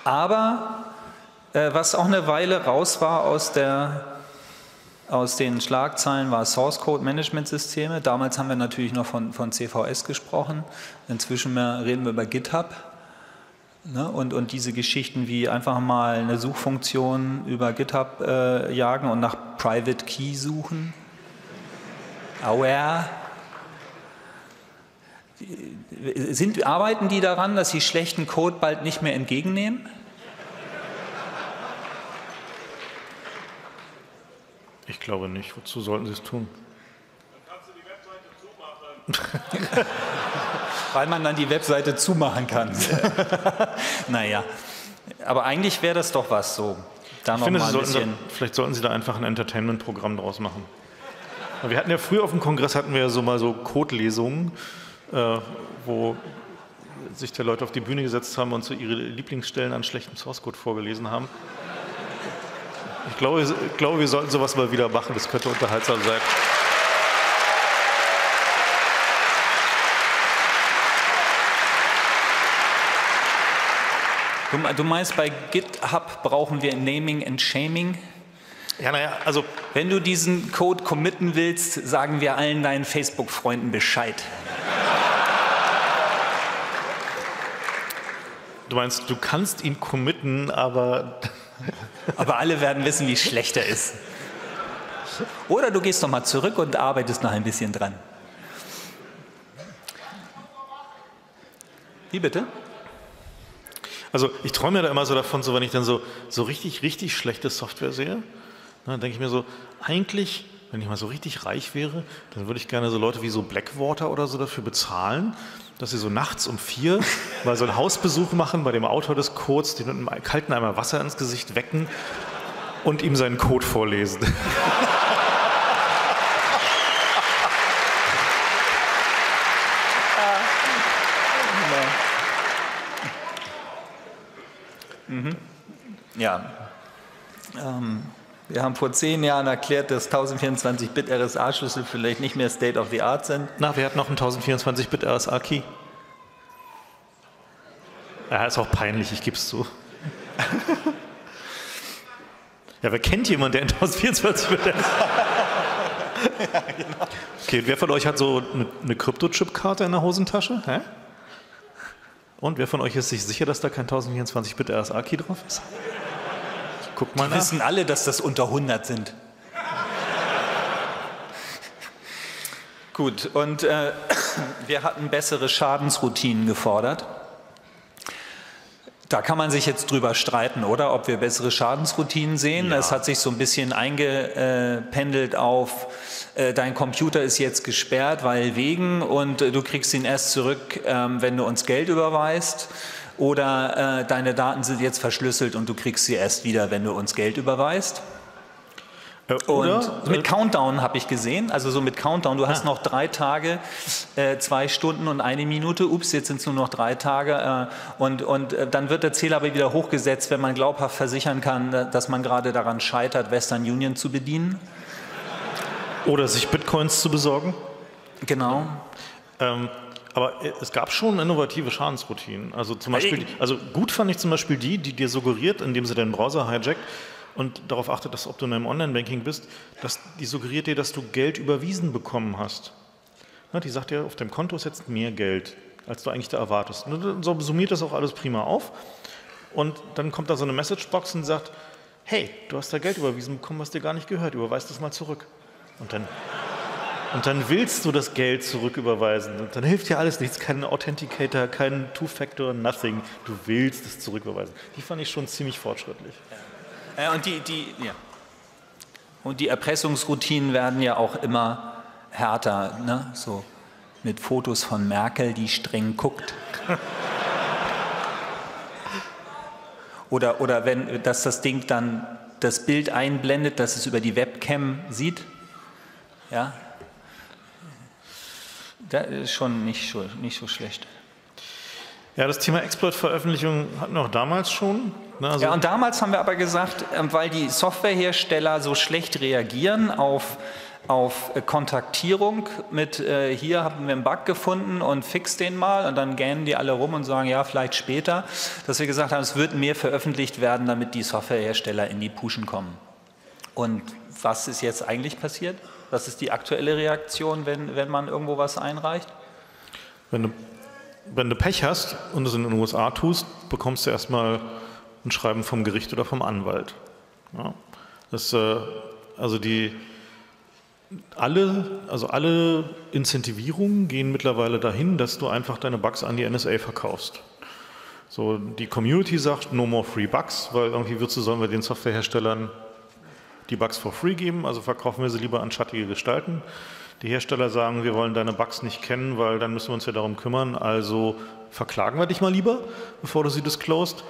Aber was auch eine Weile raus war aus den Schlagzeilen war Source-Code-Management-Systeme. Damals haben wir natürlich noch von CVS gesprochen. Inzwischen reden wir über GitHub, ne? Und diese Geschichten wie einfach mal eine Suchfunktion über GitHub jagen und nach Private Key suchen. Aware. Arbeiten die daran, dass sie schlechten Code bald nicht mehr entgegennehmen? Ich glaube nicht. Wozu sollten Sie es tun? Dann kannst du die Webseite zumachen. Weil man dann die Webseite zumachen kann. Naja, aber eigentlich wäre das doch was so. Da noch mal ein bisschen. Vielleicht sollten Sie da einfach ein Entertainment-Programm draus machen. Wir hatten ja früher auf dem Kongress so Codelesungen, wo sich die Leute auf die Bühne gesetzt haben und so ihre Lieblingsstellen an schlechtem Source-Code vorgelesen haben. Ich glaube, wir sollten sowas mal wieder machen. Das könnte unterhaltsam sein. Du meinst, bei GitHub brauchen wir Naming and Shaming? Ja, naja, also... Wenn du diesen Code committen willst, sagen wir allen deinen Facebook-Freunden Bescheid. Du meinst, du kannst ihn committen, aber... Aber alle werden wissen, wie schlecht er ist. Oder du gehst nochmal zurück und arbeitest noch ein bisschen dran. Wie bitte? Also ich träume ja da immer so davon, so wenn ich dann so richtig, richtig schlechte Software sehe, dann denke ich mir so, eigentlich, wenn ich mal so richtig reich wäre, dann würde ich gerne so Leute wie so Blackwater oder so dafür bezahlen, dass sie so nachts um 4 mal so einen Hausbesuch machen bei dem Autor des Codes, den mit einem kalten Eimer Wasser ins Gesicht wecken und ihm seinen Code vorlesen. Mhm. Ja. Wir haben vor 10 Jahren erklärt, dass 1024-Bit RSA-Schlüssel vielleicht nicht mehr State of the Art sind. Na, wer hat noch einen 1024-Bit RSA-Key? Ja, ist auch peinlich, ich gebe es zu. Ja, wer kennt jemanden, der in 1024 wird? Ja, genau. Okay, wer von euch hat so eine Krypto-Chip-Karte in der Hosentasche? Hä? Und wer von euch ist sich sicher, dass da kein 1024-Bit RSA-Key drauf ist? Ich guck mal nach. Die wissen alle, dass das unter 100 sind. Gut, und wir hatten bessere Schadensroutinen gefordert. Da kann man sich jetzt drüber streiten, oder? Ob wir bessere Schadensroutinen sehen. Ja. Es hat sich so ein bisschen eingependelt auf, dein Computer ist jetzt gesperrt, weil wegen, und du kriegst ihn erst zurück, wenn du uns Geld überweist. Oder deine Daten sind jetzt verschlüsselt und du kriegst sie erst wieder, wenn du uns Geld überweist. Und mit Countdown habe ich gesehen, also so mit Countdown, du hast noch 3 Tage, 2 Stunden und 1 Minute, ups, jetzt sind es nur noch 3 Tage und dann wird der Zähler aber wieder hochgesetzt, wenn man glaubhaft versichern kann, dass man gerade daran scheitert, Western Union zu bedienen. Oder sich Bitcoins zu besorgen. Genau. Aber es gab schon innovative Schadensroutinen, also zum Beispiel, also gut fand ich zum Beispiel die dir suggeriert, indem sie den Browser hijackt, und darauf achtet, dass, ob du in einem Online-Banking bist, dass die suggeriert dir, dass du Geld überwiesen bekommen hast. Na, die sagt dir, auf deinem Konto ist jetzt mehr Geld, als du eigentlich da erwartest. Und so summiert das auch alles prima auf. Und dann kommt da so eine Messagebox und sagt, hey, du hast da Geld überwiesen bekommen, was dir gar nicht gehört, überweist das mal zurück. Und dann willst du das Geld zurücküberweisen. Und dann hilft dir alles nichts, kein Authenticator, kein Two-Factor, nothing. Du willst es zurücküberweisen. Die fand ich schon ziemlich fortschrittlich. Und die Erpressungsroutinen werden ja auch immer härter, ne? So mit Fotos von Merkel, die streng guckt. Oder wenn, dass das Ding dann das Bild einblendet, dass es über die Webcam sieht. Ja, das ist schon nicht so schlecht. Ja, das Thema Exploit-Veröffentlichung hatten wir auch damals schon. Ne? Also ja, und damals haben wir aber gesagt, weil die Softwarehersteller so schlecht reagieren auf Kontaktierung mit hier haben wir einen Bug gefunden und fix den mal, und dann gähnen die alle rum und sagen, ja, vielleicht später, dass wir gesagt haben, es wird mehr veröffentlicht werden, damit die Softwarehersteller in die Puschen kommen. Und was ist jetzt eigentlich passiert? Was ist die aktuelle Reaktion, wenn man irgendwo was einreicht? Wenn du Pech hast und es in den USA tust, bekommst du erstmal ein Schreiben vom Gericht oder vom Anwalt. Ja. Das, also alle Incentivierungen gehen mittlerweile dahin, dass du einfach deine Bugs an die NSA verkaufst. So, die Community sagt, no more free Bugs, weil irgendwie sollen wir den Softwareherstellern die Bugs for free geben, also verkaufen wir sie lieber an schattige Gestalten. Die Hersteller sagen, wir wollen deine Bugs nicht kennen, weil dann müssen wir uns ja darum kümmern, also verklagen wir dich mal lieber, bevor du sie disclosed.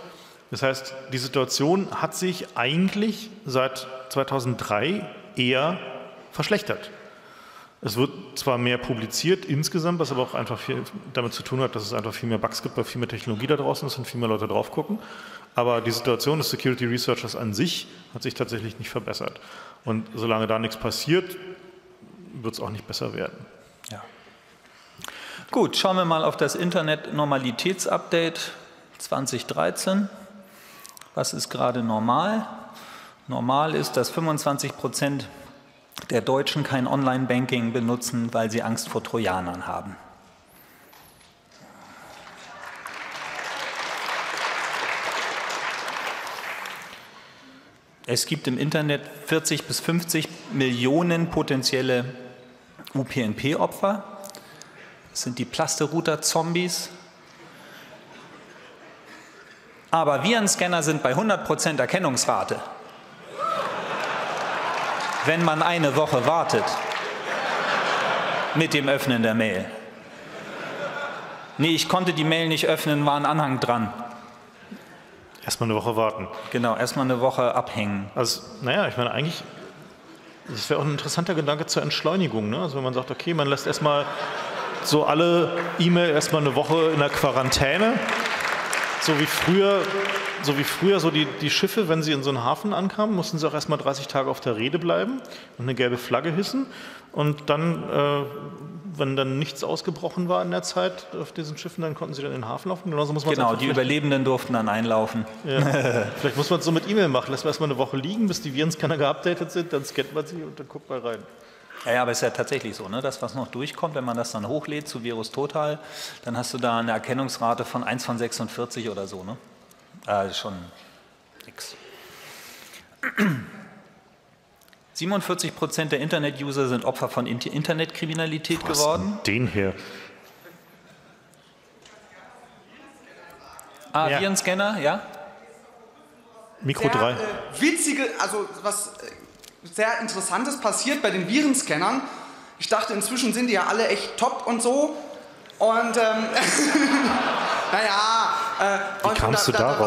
Das heißt, die Situation hat sich eigentlich seit 2003 eher verschlechtert. Es wird zwar mehr publiziert insgesamt, was aber auch einfach viel damit zu tun hat, dass es einfach viel mehr Bugs gibt, weil viel mehr Technologie da draußen ist und viel mehr Leute drauf gucken. Aber die Situation des Security Researchers an sich hat sich tatsächlich nicht verbessert. Und solange da nichts passiert, wird es auch nicht besser werden. Ja. Gut, schauen wir mal auf das Internet-Normalitäts-Update 2013. Was ist gerade normal? Normal ist, dass 25% der Deutschen kein Online-Banking benutzen, weil sie Angst vor Trojanern haben. Es gibt im Internet 40 bis 50 Millionen potenzielle UPnP-Opfer. Das sind die Plasterrouter-Zombies. Aber Virenscanner sind bei 100% Erkennungsrate, wenn man eine Woche wartet mit dem Öffnen der Mail. Nee, ich konnte die Mail nicht öffnen, war ein Anhang dran. Erstmal eine Woche warten. Genau, erstmal eine Woche abhängen. Also, naja, ich meine eigentlich, das wäre auch ein interessanter Gedanke zur Entschleunigung, ne? Also wenn man sagt, okay, man lässt erstmal so alle E-Mail erstmal eine Woche in der Quarantäne. So wie früher so die Schiffe, wenn sie in so einen Hafen ankamen, mussten sie auch erstmal 30 Tage auf der Reede bleiben und eine gelbe Flagge hissen. Und dann, wenn dann nichts ausgebrochen war in der Zeit auf diesen Schiffen, dann konnten sie dann in den Hafen laufen. Genauso muss man genau, die Überlebenden durften dann einlaufen. Ja. Vielleicht muss man es so mit E-Mail machen. Lassen wir erstmal eine Woche liegen, bis die Virenscanner geupdatet sind, dann scannt man sie und dann guckt man rein. Ja, aber es ist ja tatsächlich so, ne? Das, was noch durchkommt, wenn man das dann hochlädt zu Virus Total, dann hast du da eine Erkennungsrate von 1 von 46 oder so. Ne? Schon nix. 47% der Internet-User sind Opfer von Internetkriminalität geworden. Den hier. Ah, ja. Virenscanner, ja? Mikro 3. Witzige, also was sehr Interessantes passiert bei den Virenscannern. Ich dachte, inzwischen sind die ja alle echt top und so. Und naja, und da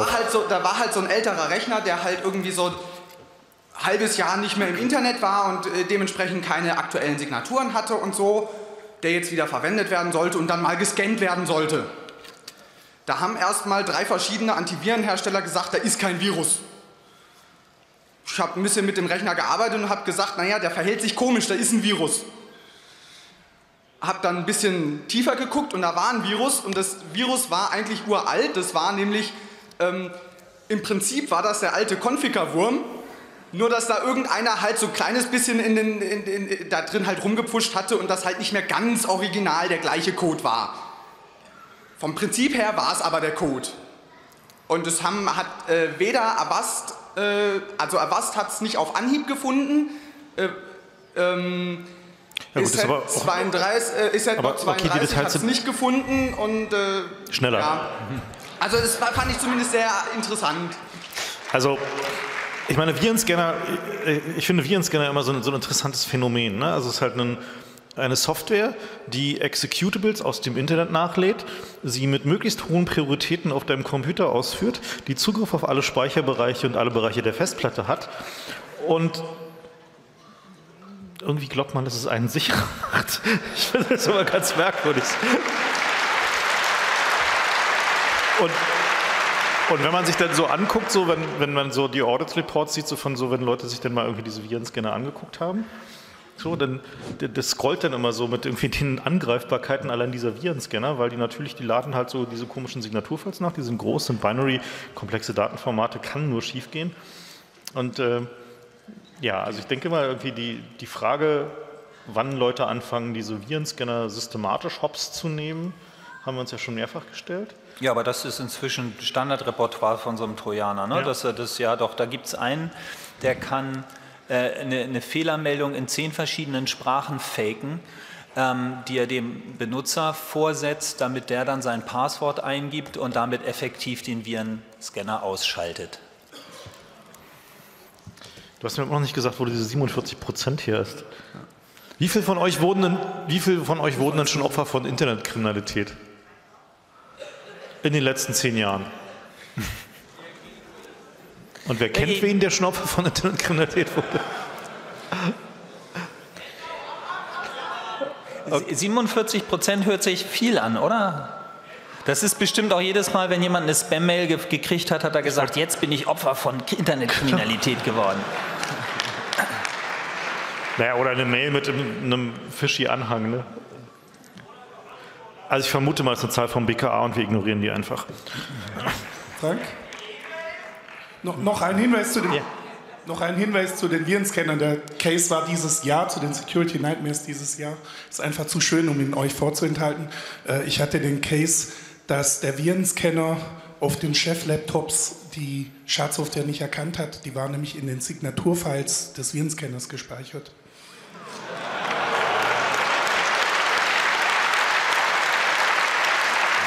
war halt so ein älterer Rechner, der halt irgendwie so ein halbes Jahr nicht mehr im Internet war und dementsprechend keine aktuellen Signaturen hatte und so, der jetzt wieder verwendet werden sollte und dann mal gescannt werden sollte. Da haben erstmal 3 verschiedene Antivirenhersteller gesagt, da ist kein Virus. Ich habe ein bisschen mit dem Rechner gearbeitet und habe gesagt, naja, der verhält sich komisch, da ist ein Virus. Habe dann ein bisschen tiefer geguckt und da war ein Virus und das Virus war eigentlich uralt. Das war nämlich, im Prinzip war das der alte Konfikerwurm, nur dass da irgendeiner halt so ein kleines bisschen da drin halt rumgepfuscht hatte und das halt nicht mehr ganz original der gleiche Code war. Vom Prinzip her war es aber der Code. Und das hat weder Avast, also Avast hat es nicht auf Anhieb gefunden. Ja, gut, ist halt aber 32, ist halt aber 32, okay, hat es nicht gefunden und schneller. Ja. Also das fand ich zumindest sehr interessant. Also ich meine, Virenscanner, ich finde Virenscanner immer so ein interessantes Phänomen. Ne? Also es ist halt eine Software, die Executables aus dem Internet nachlädt, sie mit möglichst hohen Prioritäten auf deinem Computer ausführt, die Zugriff auf alle Speicherbereiche und alle Bereiche der Festplatte hat und irgendwie glaubt man, dass es einen sicherer macht. Ich finde das immer ganz merkwürdig. Und wenn man sich dann so anguckt, so wenn man so die Audit Reports sieht, so von so, wenn Leute sich dann mal irgendwie diese Virenscanner angeguckt haben, so, dann das scrollt dann immer so mit irgendwie den Angreifbarkeiten allein dieser Virenscanner, weil die natürlich, die laden halt so diese komischen Signaturfiles nach, die sind groß, sind Binary, komplexe Datenformate, kann nur schief gehen. Und ja, also ich denke mal irgendwie die Frage, wann Leute anfangen, diese Virenscanner systematisch hops zu nehmen, haben wir uns ja schon mehrfach gestellt. Ja, aber das ist inzwischen Standardrepertoire von so einem Trojaner, ne? Ja. Da gibt es einen, der kann eine Fehlermeldung in 10 verschiedenen Sprachen faken, die er dem Benutzer vorsetzt, damit der dann sein Passwort eingibt und damit effektiv den Virenscanner ausschaltet. Du hast mir immer noch nicht gesagt, wo diese 47% hier ist. Wie viel von euch wurden denn schon Opfer von Internetkriminalität? In den letzten 10 Jahren. Und wer kennt wen, der schon Opfer von Internetkriminalität wurde? 47% hört sich viel an, oder? Das ist bestimmt auch jedes Mal, wenn jemand eine Spam-Mail gekriegt hat, hat er gesagt, jetzt bin ich Opfer von Internetkriminalität geworden. Naja, oder eine Mail mit einem fishy Anhang. Ne? Also ich vermute mal, es ist eine Zahl vom BKA und wir ignorieren die einfach. Frank? Noch ein Hinweis zu den, ja. Noch ein Hinweis zu den Virenscannern. Der Case war dieses Jahr, zu den Security Nightmares dieses Jahr. Ist einfach zu schön, um ihn euch vorzuenthalten. Ich hatte den Case, dass der Virenscanner auf den Chef-Laptops die Schadsoftware nicht erkannt hat. Die waren nämlich in den Signaturfiles des Virenscanners gespeichert.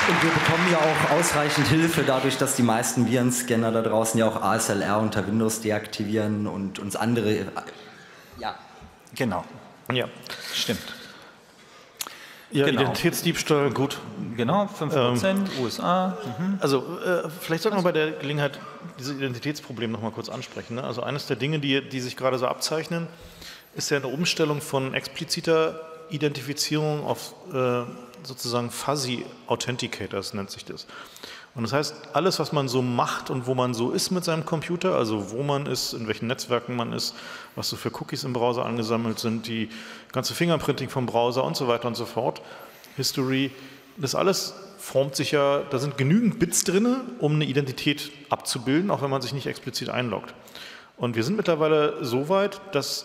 Und wir bekommen ja auch ausreichend Hilfe dadurch, dass die meisten Virenscanner da draußen ja auch ASLR unter Windows deaktivieren und uns andere... Ja, genau. Ja, stimmt. Ja, genau. Identitätsdiebstahl, gut. Genau, 5%, USA. Mhm. Also vielleicht sollten wir bei der Gelegenheit dieses Identitätsproblem noch mal kurz ansprechen. Ne? Also eines der Dinge, die sich gerade so abzeichnen, ist ja eine Umstellung von expliziter Identifizierung auf sozusagen Fuzzy Authenticators, nennt sich das. Und das heißt, alles, was man so macht und wo man so ist mit seinem Computer, also wo man ist, in welchen Netzwerken man ist, was so für Cookies im Browser angesammelt sind, die ganze Fingerprinting vom Browser und so weiter und so fort, History, das alles formt sich ja, da sind genügend Bits drin, um eine Identität abzubilden, auch wenn man sich nicht explizit einloggt. Und wir sind mittlerweile so weit, dass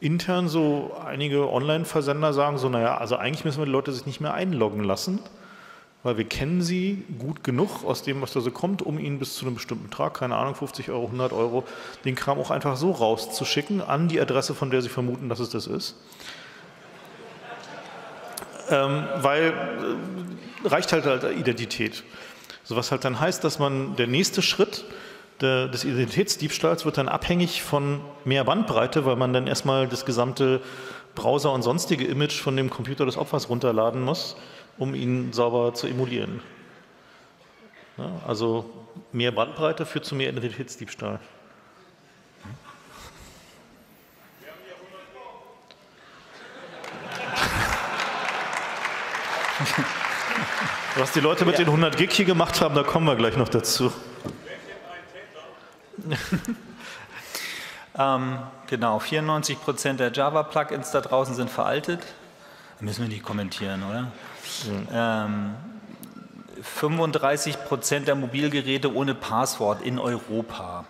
intern so einige Online-Versender sagen so, naja, also eigentlich müssen wir die Leute sich nicht mehr einloggen lassen, weil wir kennen sie gut genug aus dem, was da so kommt, um ihnen bis zu einem bestimmten Betrag, keine Ahnung, 50 Euro, 100 Euro, den Kram auch einfach so rauszuschicken an die Adresse, von der sie vermuten, dass es das ist. Weil reicht halt Identität. So, was halt dann heißt, dass man der nächste Schritt des Identitätsdiebstahls wird dann abhängig von mehr Bandbreite, weil man dann erstmal das gesamte Browser- und sonstige Image von dem Computer des Opfers runterladen muss, um ihn sauber zu emulieren. Ja, also mehr Bandbreite führt zu mehr Identitätsdiebstahl. Was die Leute mit den 100 Gig hier gemacht haben, da kommen wir gleich noch dazu. Genau, 94% der Java-Plugins da draußen sind veraltet. Müssen wir nicht kommentieren, oder? Ja. 35% der Mobilgeräte ohne Passwort in Europa.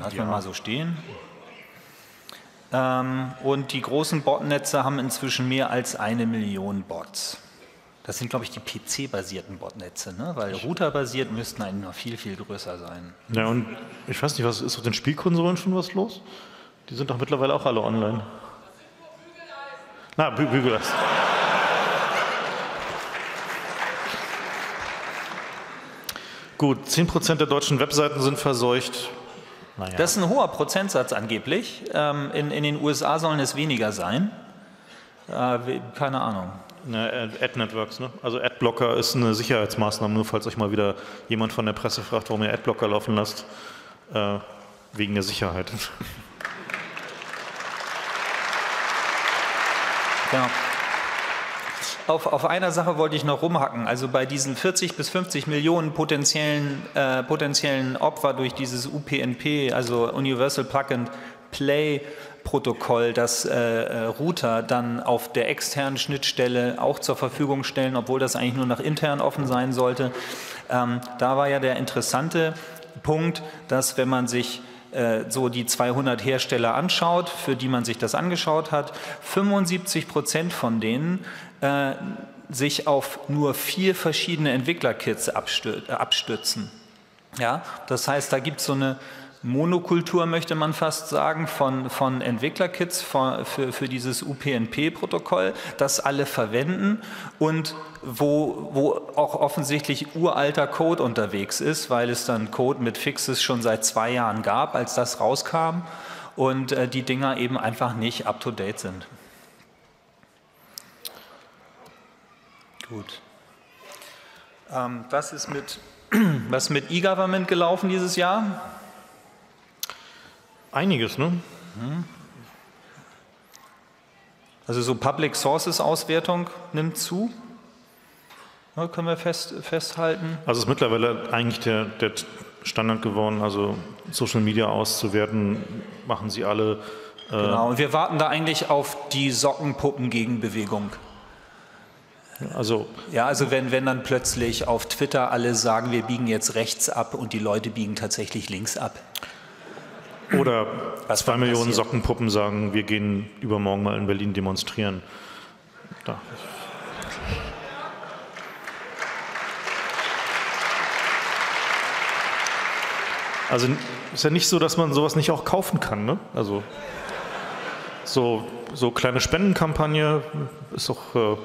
Lassen wir mal so stehen. Und die großen Botnetze haben inzwischen mehr als 1 Million Bots. Das sind, glaube ich, die PC-basierten Botnetze, ne? Weil routerbasiert müssten eigentlich noch viel, viel größer sein. Ja, und ich weiß nicht, was ist auf den Spielkonsolen schon was los? Die sind doch mittlerweile auch alle online. Na, Bügeleisen. Gut, 10% der deutschen Webseiten sind verseucht. Naja. Das ist ein hoher Prozentsatz angeblich. In den USA sollen es weniger sein. Keine Ahnung. Ad-Networks, ne? Also Adblocker ist eine Sicherheitsmaßnahme, nur falls euch mal wieder jemand von der Presse fragt, warum ihr Adblocker laufen lasst. Wegen der Sicherheit. Genau. Auf einer Sache wollte ich noch rumhacken, also bei diesen 40 bis 50 Millionen potenziellen Opfer durch dieses UPnP, also Universal Plug and Play Protokoll, das Router dann auf der externen Schnittstelle auch zur Verfügung stellen, obwohl das eigentlich nur nach intern offen sein sollte. Da war ja der interessante Punkt, dass wenn man sich so die 200 Hersteller anschaut, für die man sich das angeschaut hat, 75% von denen sich auf nur 4 verschiedene Entwicklerkits abstützen. Ja? Das heißt, da gibt es so eine Monokultur, möchte man fast sagen, von Entwicklerkits für dieses UPnP-Protokoll, das alle verwenden und wo auch offensichtlich uralter Code unterwegs ist, weil es dann Code mit Fixes schon seit 2 Jahren gab, als das rauskam und die Dinger eben einfach nicht up-to-date sind. Gut. Was ist mit E-Government gelaufen dieses Jahr? Einiges, ne? Also so Public Sources Auswertung nimmt zu, ja, können wir festhalten. Also ist mittlerweile eigentlich der Standard geworden, also Social Media auszuwerten, machen sie alle. Genau, und wir warten da eigentlich auf die Sockenpuppen-Gegenbewegung. Also, ja, also wenn dann plötzlich auf Twitter alle sagen, wir biegen jetzt rechts ab und die Leute biegen tatsächlich links ab. Oder 2 Millionen Sockenpuppen sagen, wir gehen übermorgen mal in Berlin demonstrieren. Da. Also ist ja nicht so, dass man sowas nicht auch kaufen kann, ne? Also so kleine Spendenkampagne ist doch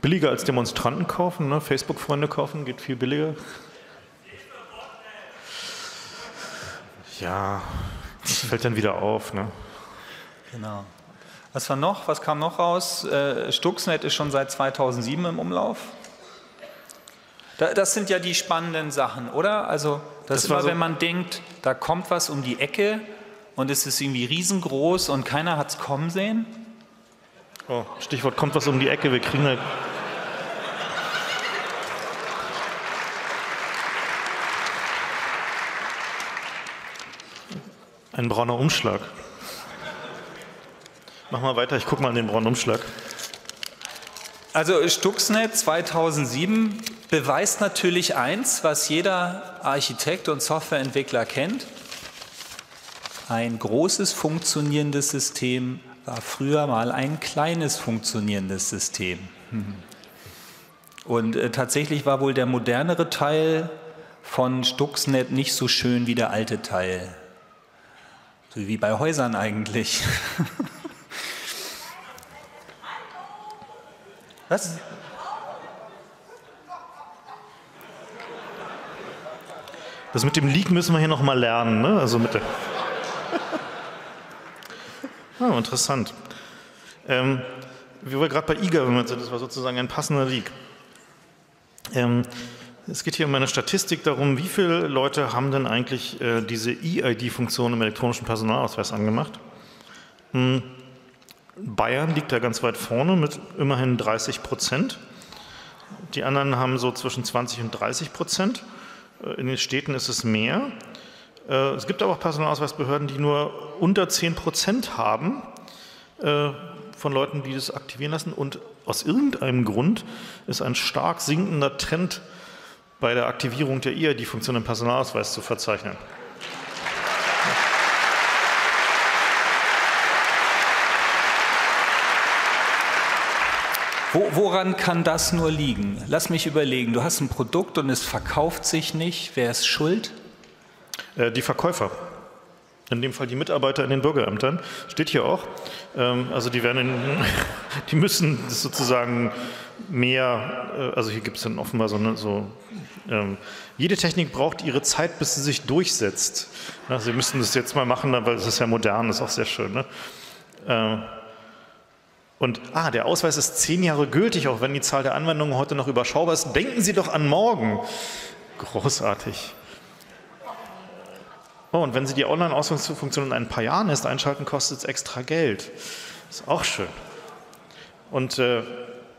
billiger als Demonstranten kaufen, ne? Facebook-Freunde kaufen geht viel billiger. Ja, das fällt dann wieder auf, ne? Genau. Was war noch? Was kam noch raus? Stuxnet ist schon seit 2007 im Umlauf. Das sind ja die spannenden Sachen, oder? Also das ist immer, so wenn man denkt, da kommt was um die Ecke und es ist irgendwie riesengroß und keiner hat es kommen sehen. Oh, Stichwort kommt was um die Ecke, wir kriegen halt Ein brauner Umschlag. Mach mal weiter, ich gucke mal in den braunen Umschlag. Also Stuxnet 2007 beweist natürlich eins, was jeder Architekt und Softwareentwickler kennt. Ein großes funktionierendes System war früher mal ein kleines funktionierendes System. Und tatsächlich war wohl der modernere Teil von Stuxnet nicht so schön wie der alte Teil. So wie bei Häusern eigentlich. Was? Das mit dem Leak müssen wir hier nochmal lernen, ne? Also mit der oh, interessant. Wir waren gerade bei E-Government, das war sozusagen ein passender Leak. Es geht hier um eine Statistik darum, wie viele Leute haben denn eigentlich diese EID-Funktion im elektronischen Personalausweis angemacht. Bayern liegt da ganz weit vorne mit immerhin 30%. Die anderen haben so zwischen 20 und 30%. In den Städten ist es mehr. Es gibt aber auch Personalausweisbehörden, die nur unter 10% haben von Leuten, die das aktivieren lassen. Und aus irgendeinem Grund ist ein stark sinkender Trend bei der Aktivierung der EID-Funktion im Personalausweis zu verzeichnen. Woran kann das nur liegen? Lass mich überlegen, du hast ein Produkt und es verkauft sich nicht. Wer ist schuld? Die Verkäufer. In dem Fall die Mitarbeiter in den Bürgerämtern. Steht hier auch. Also die werden, die müssen das sozusagen mehr, also hier gibt es dann offenbar so eine, so, jede Technik braucht ihre Zeit, bis sie sich durchsetzt. Na, sie müssen das jetzt mal machen, weil es ist ja modern, ist auch sehr schön. Ne? Und der Ausweis ist 10 Jahre gültig, auch wenn die Zahl der Anwendungen heute noch überschaubar ist. Denken Sie doch an morgen. Großartig. Oh, und wenn Sie die Online-Ausweisfunktion in ein paar Jahren erst einschalten, kostet es extra Geld. Ist auch schön. Und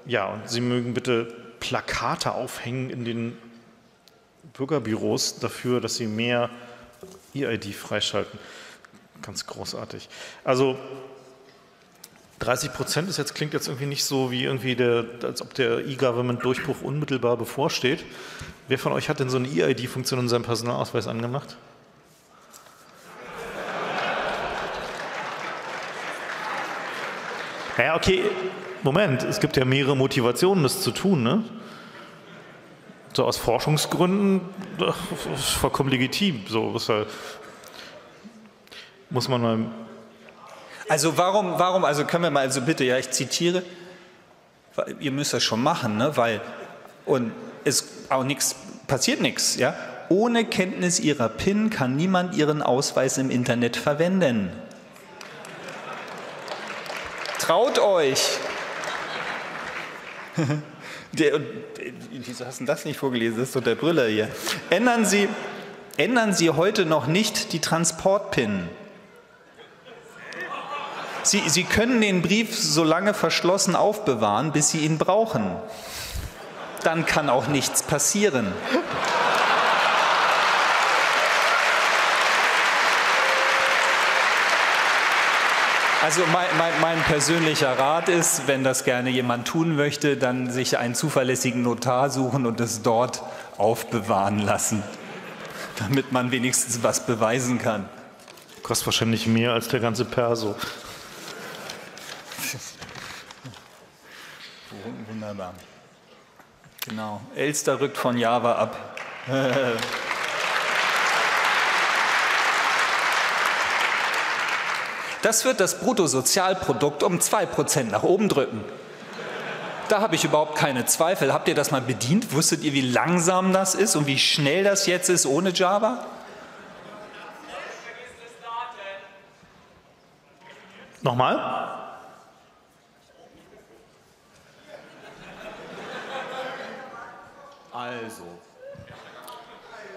ja, und Sie mögen bitte Plakate aufhängen in den Bürgerbüros dafür, dass Sie mehr EID freischalten. Ganz großartig. Also 30% ist jetzt, klingt jetzt irgendwie nicht so wie irgendwie der, als ob der E-Government-Durchbruch unmittelbar bevorsteht. Wer von euch hat denn so eine EID-Funktion in seinem Personalausweis angemacht? Naja, okay, Moment, es gibt ja mehrere Motivationen, das zu tun, ne? So aus Forschungsgründen, ist vollkommen legitim, so ist halt, muss man mal. Also warum, also können wir mal, also bitte, ja, ich zitiere, ihr müsst das schon machen, ne, weil, und es auch nichts, passiert nichts, ja. Ohne Kenntnis ihrer PIN kann niemand ihren Ausweis im Internet verwenden. Traut euch. Wieso hast du das nicht vorgelesen? Das ist doch der Brüller hier. Ändern Sie heute noch nicht die Transport-PIN. Sie können den Brief so lange verschlossen aufbewahren, bis Sie ihn brauchen. Dann kann auch nichts passieren. Also mein persönlicher Rat ist, wenn das gerne jemand tun möchte, dann sich einen zuverlässigen Notar suchen und es dort aufbewahren lassen, damit man wenigstens was beweisen kann. Kostet wahrscheinlich mehr als der ganze Perso. Wunderbar. Genau. Elster rückt von Java ab. Das wird das Bruttosozialprodukt um 2% nach oben drücken. Da habe ich überhaupt keine Zweifel. Habt ihr das mal bedient? Wusstet ihr, wie langsam das ist und wie schnell das jetzt ist ohne Java? Nochmal? Also,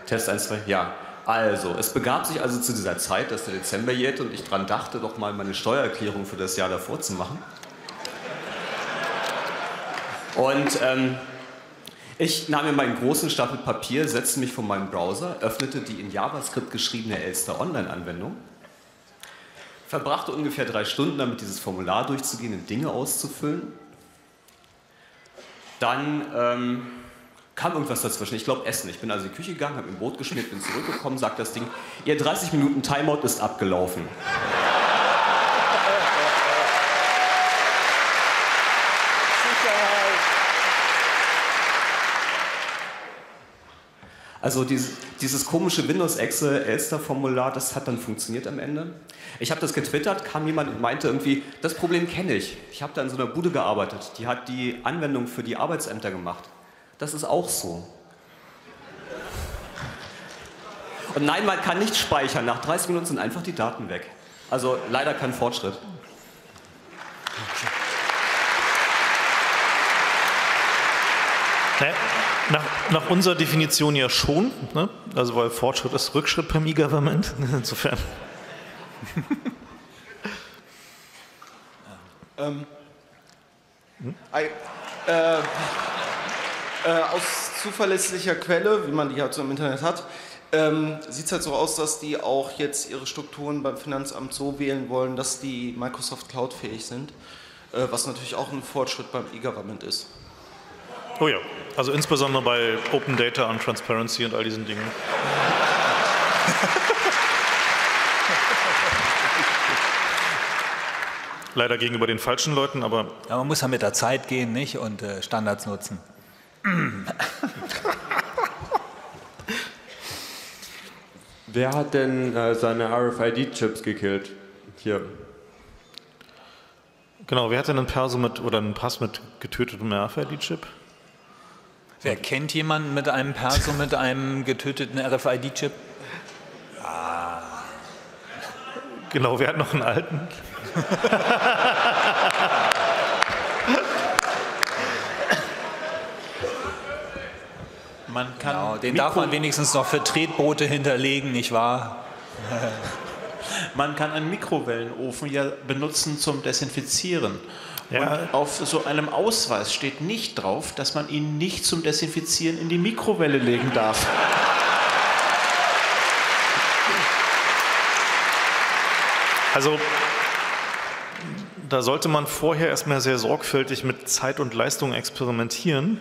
Test 1, 2, ja. Also, es begab sich also zu dieser Zeit, dass der Dezember jährte und ich dran dachte, doch mal meine Steuererklärung für das Jahr davor zu machen. Und ich nahm mir meinen großen Stapel Papier, setzte mich vor meinen Browser, öffnete die in JavaScript geschriebene Elster Online-Anwendung verbrachte ungefähr 3 Stunden damit, dieses Formular durchzugehen und Dinge auszufüllen. Dann kam irgendwas dazwischen, ich glaube Essen. Ich bin also in die Küche gegangen, habe im Brot geschmiert, bin zurückgekommen, sagt das Ding, ihr 30 Minuten Timeout ist abgelaufen. Also dieses komische Windows-Excel-Elster-Formular, das hat dann funktioniert am Ende. Ich habe das getwittert, kam jemand und meinte irgendwie, das Problem kenne ich. Ich habe da in so einer Bude gearbeitet, die hat die Anwendung für die Arbeitsämter gemacht. Das ist auch so. Und nein, man kann nicht speichern, nach 30 Minuten sind einfach die Daten weg. Also leider kein Fortschritt. Okay. Nach unserer Definition ja schon, ne? Also weil Fortschritt ist Rückschritt beim E-Government, insofern. Aus zuverlässlicher Quelle, wie man die halt so im Internet hat, sieht es halt so aus, dass die auch jetzt ihre Strukturen beim Finanzamt so wählen wollen, dass die Microsoft Cloud-fähig sind, was natürlich auch ein Fortschritt beim E-Government ist. Oh ja, also insbesondere bei Open Data und Transparency und all diesen Dingen. Leider gegenüber den falschen Leuten, aber... Ja, man muss ja mit der Zeit gehen, nicht? Und Standards nutzen. Wer hat denn seine RFID-Chips gekillt? Hier. Genau, wer hat denn einen Perso mit, oder einen Pass mit getötetem RFID-Chip? Wer kennt jemanden mit einem Perso mit einem getöteten RFID-Chip? Ja. Genau, wer hat noch einen alten? Man kann genau, den darf man wenigstens noch für Tretboote hinterlegen, nicht wahr? Man kann einen Mikrowellenofen ja benutzen zum Desinfizieren. Ja. Und auf so einem Ausweis steht nicht drauf, dass man ihn nicht zum Desinfizieren in die Mikrowelle legen darf. Also, da sollte man vorher erstmal sehr sorgfältig mit Zeit und Leistung experimentieren,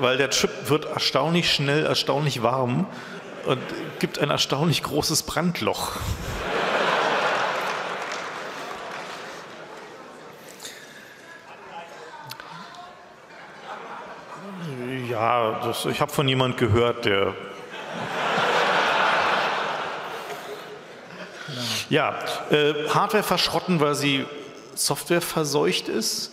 weil der Chip wird erstaunlich schnell, erstaunlich warm und gibt ein erstaunlich großes Brandloch. Ja, ich habe von jemand gehört, der... Ja, Hardware verschrotten, weil sie Software verseucht ist,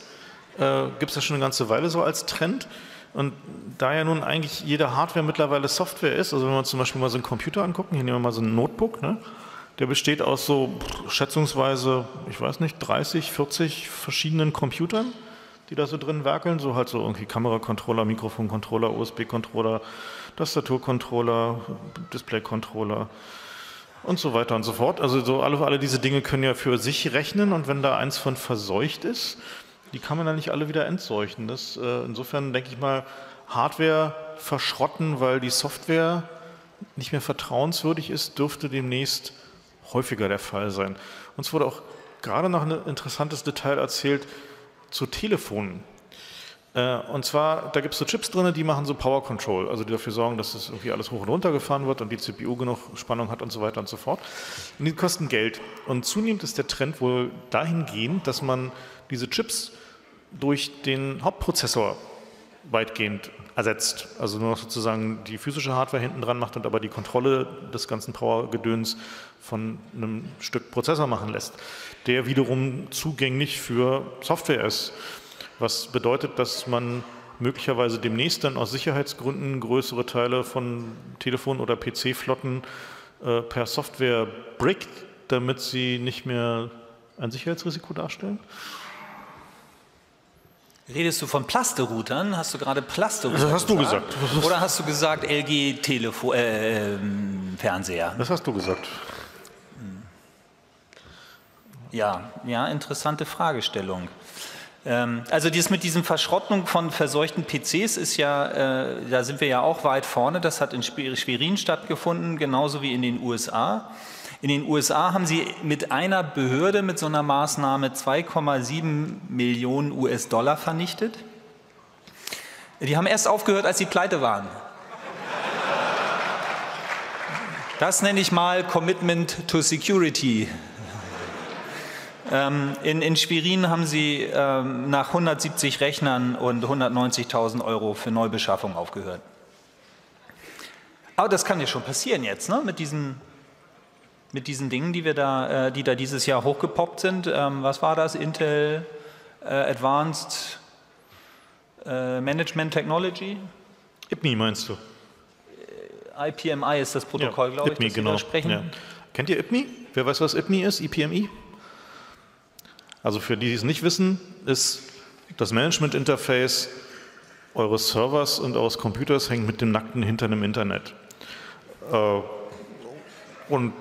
gibt es ja schon eine ganze Weile so als Trend. Und da ja nun eigentlich jede Hardware mittlerweile Software ist, also wenn wir uns zum Beispiel mal so einen Computer angucken, hier nehmen wir mal so ein Notebook, ne? Der besteht aus so schätzungsweise, ich weiß nicht, 30, 40 verschiedenen Computern, die da so drin werkeln, so halt so irgendwie Kamera-Controller, Mikrofon-Controller, USB-Controller, Tastatur-Controller, Display-Controller und so weiter und so fort. Also so alle diese Dinge können ja für sich rechnen und wenn da eins von verseucht ist, die kann man ja nicht alle wieder entseuchen. Das, insofern denke ich mal, Hardware verschrotten, weil die Software nicht mehr vertrauenswürdig ist, dürfte demnächst häufiger der Fall sein. Uns wurde auch gerade noch ein interessantes Detail erzählt, zu Telefonen. Und zwar, da gibt es so Chips drin, die machen so Power Control, also die dafür sorgen, dass das irgendwie alles hoch und runter gefahren wird und die CPU genug Spannung hat und so weiter und so fort. Und die kosten Geld. Und zunehmend ist der Trend wohl dahingehend, dass man diese Chips durch den Hauptprozessor weitgehend ersetzt. Also nur noch sozusagen die physische Hardware hinten dran macht und aber die Kontrolle des ganzen Power-Gedöns von einem Stück Prozessor machen lässt, der wiederum zugänglich für Software ist. Was bedeutet, dass man möglicherweise demnächst dann aus Sicherheitsgründen größere Teile von Telefon- oder PC-Flotten per Software brickt, damit sie nicht mehr ein Sicherheitsrisiko darstellen? Redest du von Plasteroutern? Hast du gerade Plasterouter gesagt? Das hast du gesagt. Oder hast du gesagt LG Telefon, Fernseher? Das hast du gesagt. Ja, interessante Fragestellung. Also dies mit diesem Verschrottung von verseuchten PCs ist ja, da sind wir ja auch weit vorne. Das hat in Schwerin stattgefunden, genauso wie in den USA. In den USA haben sie mit einer Behörde, mit so einer Maßnahme 2,7 Millionen US-Dollar vernichtet. Die haben erst aufgehört, als sie pleite waren. Das nenne ich mal Commitment to Security. In Schwerin haben sie nach 170 Rechnern und 190.000 Euro für Neubeschaffung aufgehört. Aber das kann ja schon passieren jetzt, ne? Mit diesen Dingen, die da dieses Jahr hochgepoppt sind. Was war das? Intel Advanced Management Technology? IPMI meinst du? IPMI ist das Protokoll, ja, glaube ich, das genau. Sprechen. Ja. Kennt ihr IPMI? Wer weiß, was IPMI ist? IPMI? Also für die, die es nicht wissen, ist das Management-Interface eures Servers und eures Computers hängt mit dem nackten Hintern im Internet. Und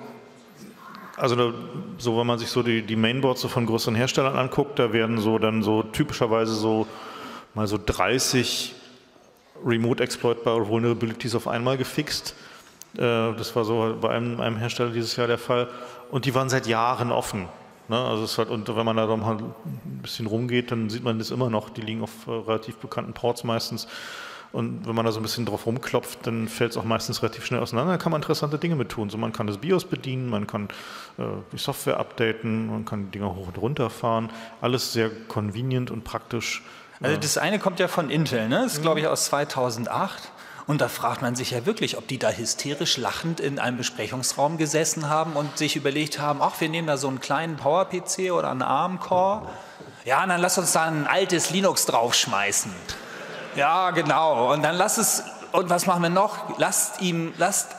also so, wenn man sich so die Mainboards so von größeren Herstellern anguckt, da werden so dann so typischerweise so mal so 30 remote exploitbare Vulnerabilities auf einmal gefixt. Das war so bei einem Hersteller dieses Jahr der Fall. Und die waren seit Jahren offen. Also es hat, und wenn man da noch mal ein bisschen rumgeht, dann sieht man das immer noch, die liegen auf relativ bekannten Ports meistens. Und wenn man da so ein bisschen drauf rumklopft, dann fällt es auch meistens relativ schnell auseinander. Da kann man interessante Dinge mit tun. So, man kann das BIOS bedienen, man kann die Software updaten, man kann die Dinger hoch und runter fahren. Alles sehr convenient und praktisch. Also das eine kommt ja von Intel, ne? Das ist, glaube ich, aus 2008. Und da fragt man sich ja wirklich, ob die da hysterisch lachend in einem Besprechungsraum gesessen haben und sich überlegt haben, ach, wir nehmen da so einen kleinen Power-PC oder einen ARM-Core. Ja, und dann lass uns da ein altes Linux draufschmeißen. Ja, genau. Und dann lass es, und was machen wir noch? Lasst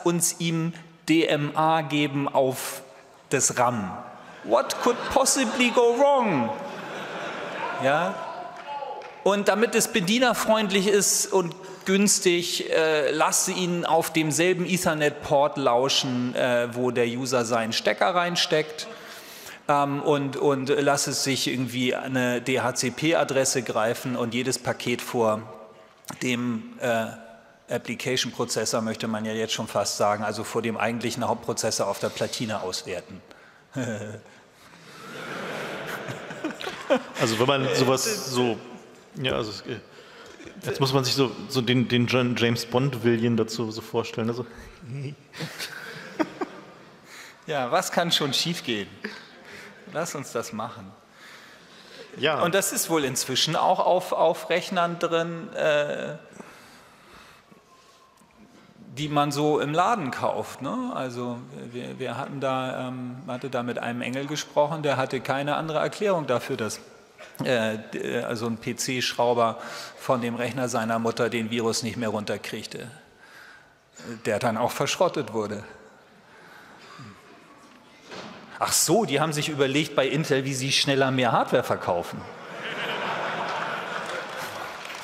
uns ihm DMA geben auf das RAM. What could possibly go wrong? Ja. Und damit es bedienerfreundlich ist und günstig, lasse ihn auf demselben Ethernet-Port lauschen, wo der User seinen Stecker reinsteckt, und lasse es sich irgendwie eine DHCP-Adresse greifen und jedes Paket vor dem Application-Prozessor, möchte man ja jetzt schon fast sagen, also vor dem eigentlichen Hauptprozessor auf der Platine auswerten. Also wenn man sowas so... Ja, also es, jetzt muss man sich so den James Bond-Villian dazu so vorstellen. Also. Ja, was kann schon schiefgehen? Lass uns das machen. Ja. Und das ist wohl inzwischen auch auf Rechnern drin, die man so im Laden kauft. Ne? Also wir hatte da mit einem Engel gesprochen, der hatte keine andere Erklärung dafür, dass... also ein PC-Schrauber von dem Rechner seiner Mutter den Virus nicht mehr runterkriegte, der dann auch verschrottet wurde. Ach so, die haben sich überlegt bei Intel, wie sie schneller mehr Hardware verkaufen.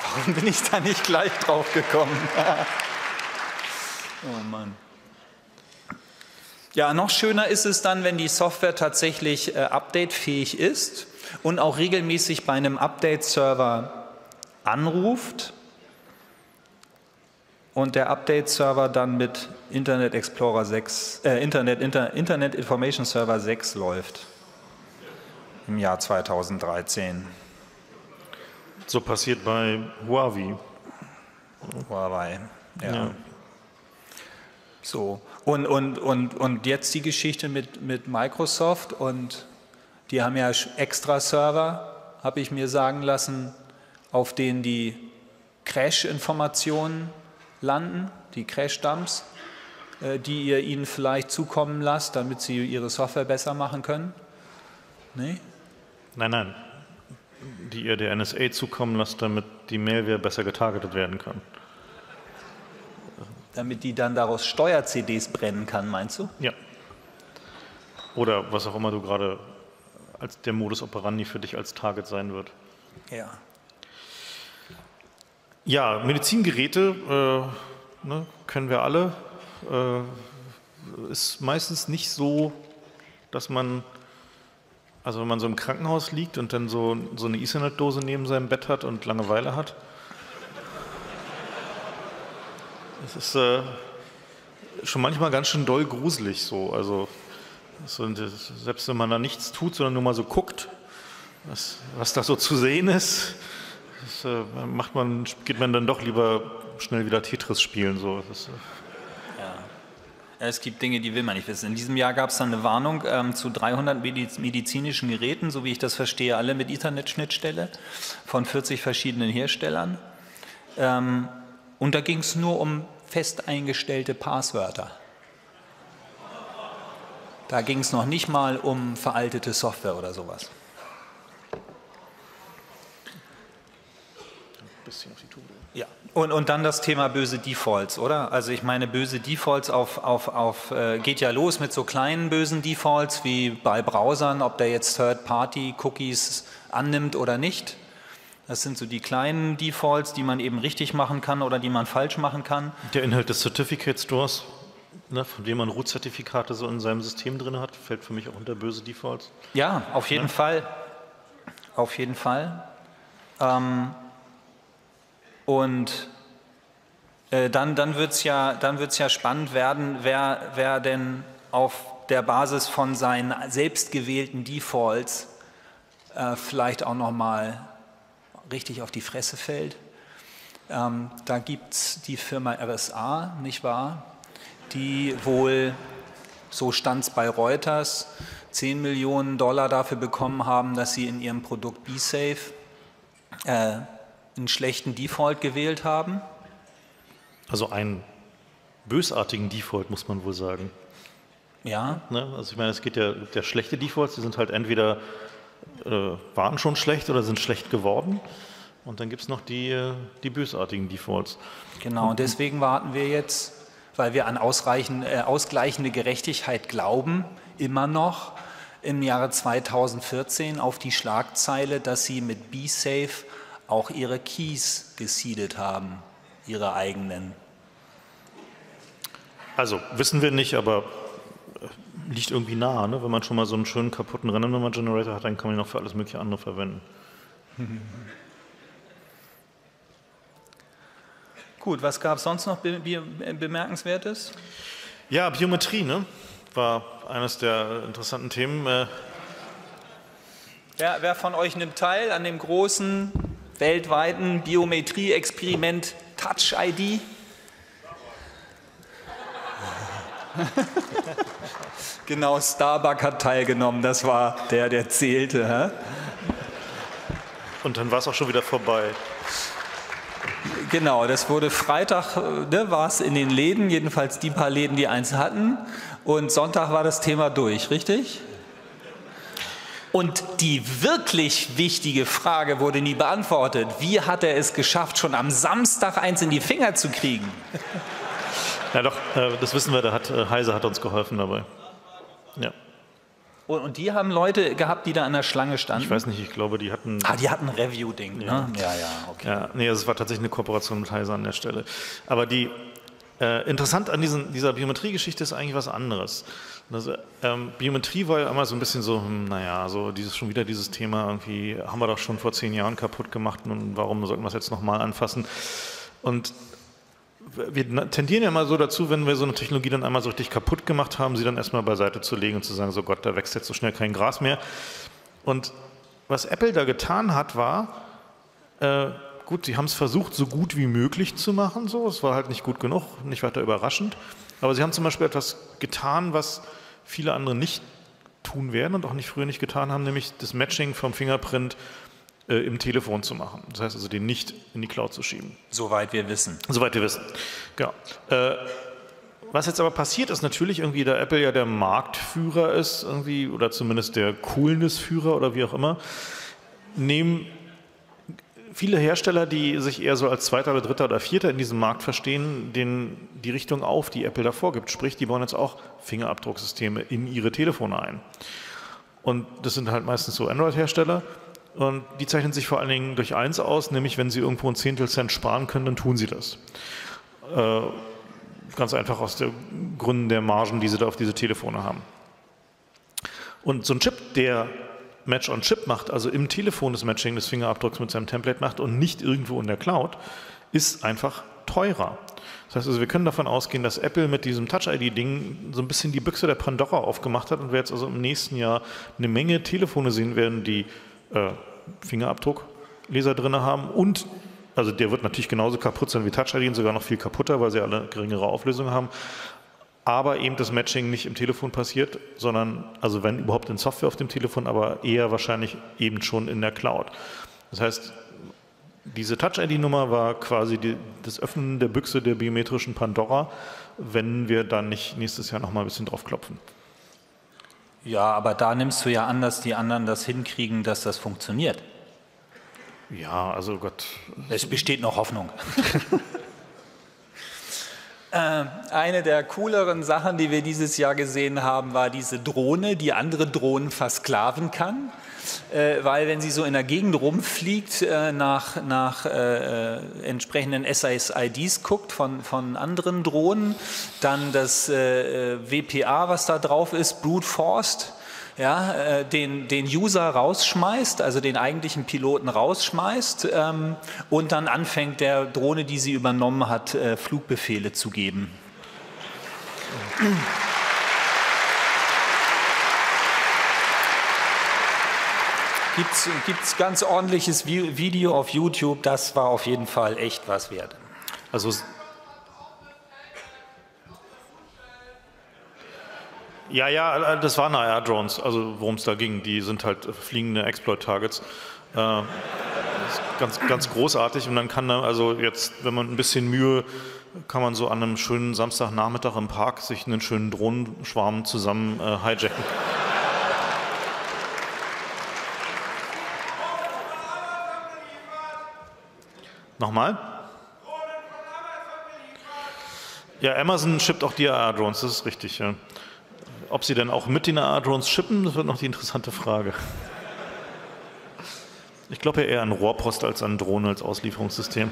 Warum bin ich da nicht gleich drauf gekommen? Oh Mann. Ja, noch schöner ist es dann, wenn die Software tatsächlich updatefähig ist und auch regelmäßig bei einem Update-Server anruft und der Update-Server dann mit Internet Explorer 6, Internet Information Server 6 läuft im Jahr 2013. So passiert bei Huawei. Huawei, ja. Ja. So, und jetzt die Geschichte mit Microsoft, und die haben ja extra Server, habe ich mir sagen lassen, auf denen die Crash-Informationen landen, die Crash-Dumps, die ihr ihnen vielleicht zukommen lasst, damit sie ihre Software besser machen können. Nee? Nein, nein. Die ihr der NSA zukommen lasst, damit die Malware besser getargetet werden kann. Damit die dann daraus Steuer-CDs brennen kann, meinst du? Ja. Oder was auch immer du gerade... als der Modus operandi für dich als Target sein wird. Ja. Ja, Medizingeräte ne, können wir alle. Ist meistens nicht so, dass man, also wenn man so im Krankenhaus liegt und dann so eine Ethernet-Dose neben seinem Bett hat und Langeweile hat. Es ist schon manchmal ganz schön doll gruselig so, also Selbst wenn man da nichts tut, sondern nur mal so guckt, was da so zu sehen ist, geht man dann doch lieber schnell wieder Tetris spielen. So. Es gibt Dinge, die will man nicht wissen. In diesem Jahr gab es dann eine Warnung zu 300 medizinischen Geräten, so wie ich das verstehe, alle mit Ethernet-Schnittstelle von 40 verschiedenen Herstellern. Und da ging es nur um fest eingestellte Passwörter. Da ging es noch nicht mal um veraltete Software oder sowas. Ein bisschen auf die Tube. Ja, und dann das Thema böse Defaults, oder? Also ich meine, böse Defaults geht ja los mit so kleinen bösen Defaults wie bei Browsern, ob der jetzt Third-Party-Cookies annimmt oder nicht. Das sind so die kleinen Defaults, die man eben richtig machen kann oder die man falsch machen kann. Der Inhalt des Certificate Stores, ne, von dem man Root-Zertifikate so in seinem System drin hat, fällt für mich auch unter böse Defaults. Ja, auf jeden Fall. Auf jeden Fall. Dann wird es ja spannend werden, wer denn auf der Basis von seinen selbstgewählten Defaults vielleicht auch nochmal richtig auf die Fresse fällt. Da gibt es die Firma RSA, nicht wahr? Die wohl, so stand es bei Reuters, 10 Millionen Dollar dafür bekommen haben, dass sie in ihrem Produkt B-Safe einen schlechten Default gewählt haben. Also einen bösartigen Default, muss man wohl sagen. Ja. Ne? Also ich meine, es geht ja, der schlechte Defaults, die sind halt entweder waren schon schlecht oder sind schlecht geworden. Und dann gibt es noch die bösartigen Defaults. Genau, und deswegen warten wir jetzt, weil wir an ausgleichende Gerechtigkeit glauben, immer noch im Jahre 2014 auf die Schlagzeile, dass sie mit B-Safe auch ihre Keys gesiedet haben, ihre eigenen. Also wissen wir nicht, aber liegt irgendwie nahe, ne? Wenn man schon mal so einen schönen kaputten Random-Number-Generator hat, dann kann man ihn auch für alles mögliche andere verwenden. Gut, was gab es sonst noch Bemerkenswertes? Ja, Biometrie, ne? War eines der interessanten Themen. Wer von euch nimmt teil an dem großen weltweiten Biometrie-Experiment Touch-ID? Genau, Starbuck hat teilgenommen, das war der, der zählte. Hä? Und dann war es auch schon wieder vorbei. Genau, das wurde Freitag, ne, war es in den Läden, jedenfalls die paar Läden, die eins hatten. Und Sonntag war das Thema durch, richtig? Und die wirklich wichtige Frage wurde nie beantwortet. Wie hat er es geschafft, schon am Samstag eins in die Finger zu kriegen? Ja doch, das wissen wir, Heise hat uns geholfen dabei. Ja. Und die haben Leute gehabt, die da an der Schlange standen? Ich weiß nicht, ich glaube, die hatten... Ah, die hatten ein Review-Ding, ja. Ne? Ja, ja, okay. Ja, nee, es war tatsächlich eine Kooperation mit Heise an der Stelle. Aber interessant an dieser Biometrie-Geschichte ist eigentlich was anderes. Also, Biometrie war ja einmal so ein bisschen so, naja, so schon wieder dieses Thema, irgendwie haben wir doch schon vor 10 Jahren kaputt gemacht und warum sollten wir es jetzt nochmal anfassen? Und wir tendieren ja mal so dazu, wenn wir so eine Technologie dann einmal so richtig kaputt gemacht haben, sie dann erstmal beiseite zu legen und zu sagen, so Gott, da wächst jetzt so schnell kein Gras mehr. Und was Apple da getan hat, war, gut, sie haben es versucht, so gut wie möglich zu machen, so, es war halt nicht gut genug, nicht weiter überraschend, aber sie haben zum Beispiel etwas getan, was viele andere nicht tun werden und auch nicht früher nicht getan haben, nämlich das Matching vom Fingerprint im Telefon zu machen. Das heißt also, den nicht in die Cloud zu schieben. Soweit wir wissen. Soweit wir wissen, genau. Was jetzt aber passiert ist natürlich irgendwie, da Apple ja der Marktführer ist irgendwie oder zumindest der Coolness-Führer oder wie auch immer, nehmen viele Hersteller, die sich eher so als Zweiter oder Dritter oder Vierter in diesem Markt verstehen, die Richtung auf, die Apple da vorgibt. Sprich, die bauen jetzt auch Fingerabdrucksysteme in ihre Telefone ein. Und das sind halt meistens so Android-Hersteller. Und die zeichnen sich vor allen Dingen durch eins aus, nämlich wenn sie irgendwo 1/10 Cent sparen können, dann tun sie das. Ganz einfach aus den Gründen der Margen, die sie da auf diese Telefone haben. Und so ein Chip, der Match-on-Chip macht, also im Telefon das Matching des Fingerabdrucks mit seinem Template macht und nicht irgendwo in der Cloud, ist einfach teurer. Das heißt also, wir können davon ausgehen, dass Apple mit diesem Touch-ID-Ding so ein bisschen die Büchse der Pandora aufgemacht hat und wir jetzt also im nächsten Jahr eine Menge Telefone sehen werden, die Fingerabdruckleser drin haben und also der wird natürlich genauso kaputt sein wie Touch-ID und sogar noch viel kaputter, weil sie alle geringere Auflösung haben. Aber eben das Matching nicht im Telefon passiert, sondern, also wenn überhaupt in Software auf dem Telefon, aber eher wahrscheinlich eben schon in der Cloud. Das heißt, diese Touch-ID-Nummer war quasi das Öffnen der Büchse der biometrischen Pandora, wenn wir dann nicht nächstes Jahr nochmal ein bisschen drauf klopfen. Ja, aber da nimmst du ja an, dass die anderen das hinkriegen, dass das funktioniert. Ja, also Gott. Es besteht noch Hoffnung. Eine der cooleren Sachen, die wir dieses Jahr gesehen haben, war diese Drohne, die andere Drohnen versklaven kann, weil wenn sie so in der Gegend rumfliegt, nach entsprechenden SIDs guckt von anderen Drohnen, dann das WPA, was da drauf ist, Brute Force, ja, den User rausschmeißt, also den eigentlichen Piloten rausschmeißt und dann anfängt der Drohne, die sie übernommen hat, Flugbefehle zu geben. Gibt's ganz ordentliches Video auf YouTube, das war auf jeden Fall echt was wert. Also ja, das waren AR-Drones, also worum es da ging. Die sind halt fliegende Exploit-Targets. Ganz, ganz großartig. Und dann kann da, also jetzt, wenn man ein bisschen Mühe, kann man so an einem schönen Samstagnachmittag im Park sich einen schönen Drohnenschwarm zusammen hijacken. Nochmal? Ja, Amazon shippt auch die AR-Drones, das ist richtig, ja. Ob sie denn auch mit den AR-Drones shippen, das wird noch die interessante Frage. Ich glaube ja eher an Rohrpost als an Drohne als Auslieferungssystem.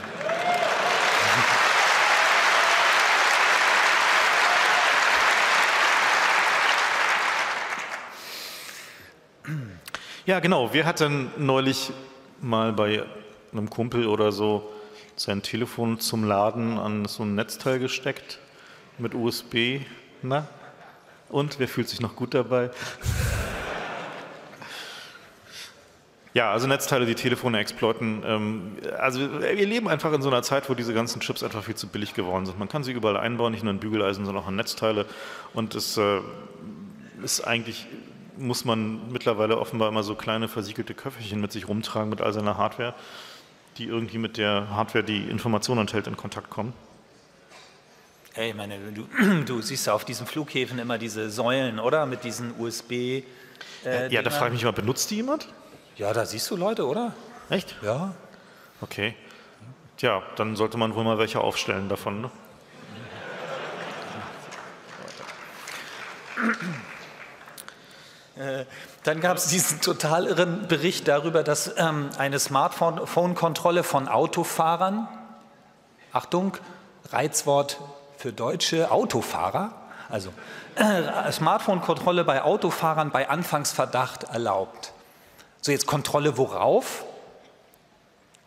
Ja, genau. Wir hatten neulich mal bei einem Kumpel oder so sein Telefon zum Laden an so ein Netzteil gesteckt mit USB. Na? Und wer fühlt sich noch gut dabei? Ja, also Netzteile, die Telefone exploiten. Also wir leben einfach in so einer Zeit, wo diese ganzen Chips einfach viel zu billig geworden sind. Man kann sie überall einbauen, nicht nur in Bügeleisen, sondern auch in Netzteile. Und es ist eigentlich, muss man mittlerweile offenbar immer so kleine versiegelte Köfferchen mit sich rumtragen mit all seiner Hardware, die irgendwie mit der Hardware, die Informationen enthält, in Kontakt kommen. Hey, ich meine, du siehst ja auf diesen Flughäfen immer diese Säulen, oder? Mit diesen USB. Ja, da frage ich mich mal, benutzt die jemand? Ja, da siehst du Leute, oder? Echt? Ja. Okay. Tja, dann sollte man wohl mal welche aufstellen davon, ne? Dann gab es diesen total irren Bericht darüber, dass eine Smartphone-Kontrolle von Autofahrern, Achtung, Reizwort für deutsche Autofahrer, also Smartphone-Kontrolle bei Autofahrern bei Anfangsverdacht erlaubt. So, jetzt Kontrolle worauf?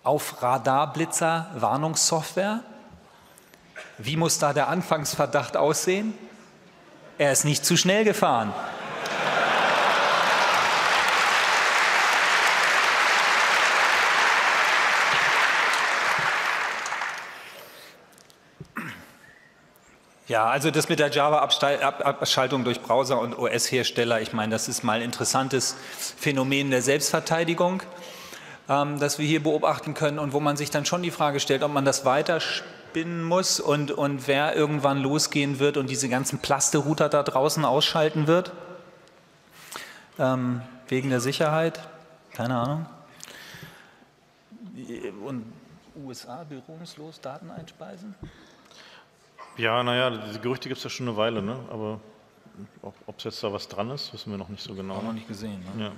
Auf Radarblitzer, Warnungssoftware. Wie muss da der Anfangsverdacht aussehen? Er ist nicht zu schnell gefahren. Ja, also das mit der Java-Abschaltung durch Browser und OS-Hersteller, ich meine, das ist mal ein interessantes Phänomen der Selbstverteidigung, das wir hier beobachten können und wo man sich dann schon die Frage stellt, ob man das weiterspinnen muss und wer irgendwann losgehen wird und diese ganzen Plaste-Router da draußen ausschalten wird, wegen der Sicherheit, keine Ahnung. Und USA berührungslos Daten einspeisen? Ja, naja, die Gerüchte gibt es ja schon eine Weile, ne? Aber ob es jetzt da was dran ist, wissen wir noch nicht so genau. Haben wir noch nicht gesehen, ne? Ja.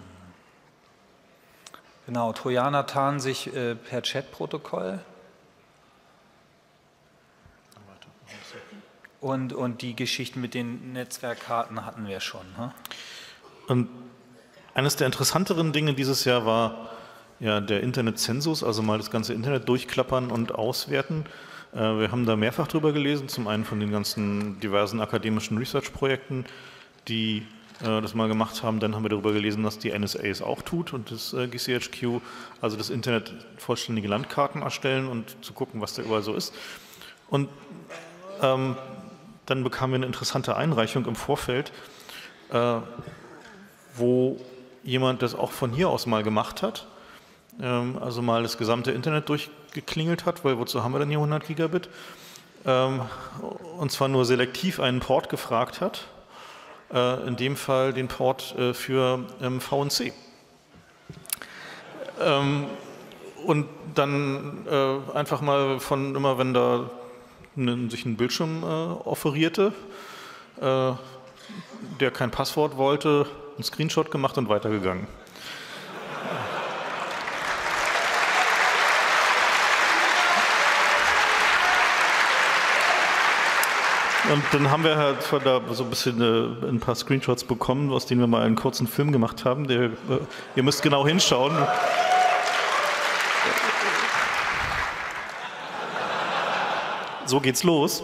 Genau, Trojaner tarnen sich per Chatprotokoll. Und die Geschichten mit den Netzwerkkarten hatten wir schon, ne? Und eines der interessanteren Dinge dieses Jahr war ja der Internetzensus, also mal das ganze Internet durchklappern und auswerten. Wir haben da mehrfach drüber gelesen, zum einen von den ganzen diversen akademischen Research-Projekten, die das mal gemacht haben. Dann haben wir darüber gelesen, dass die NSA es auch tut und das GCHQ, also das Internet, vollständige Landkarten erstellen und zu gucken, was da überall so ist. Und dann bekamen wir eine interessante Einreichung im Vorfeld, wo jemand das auch von hier aus mal gemacht hat, also mal das gesamte Internet durchgeklingelt hat, weil wozu haben wir denn hier 100 Gigabit? Und zwar nur selektiv einen Port gefragt hat, in dem Fall den Port für VNC. Und dann einfach mal von immer, wenn da sich ein Bildschirm offerierte, der kein Passwort wollte, einen Screenshot gemacht und weitergegangen. Und dann haben wir halt da so ein bisschen ein paar Screenshots bekommen, aus denen wir mal einen kurzen Film gemacht haben. Ihr müsst genau hinschauen. So geht's los.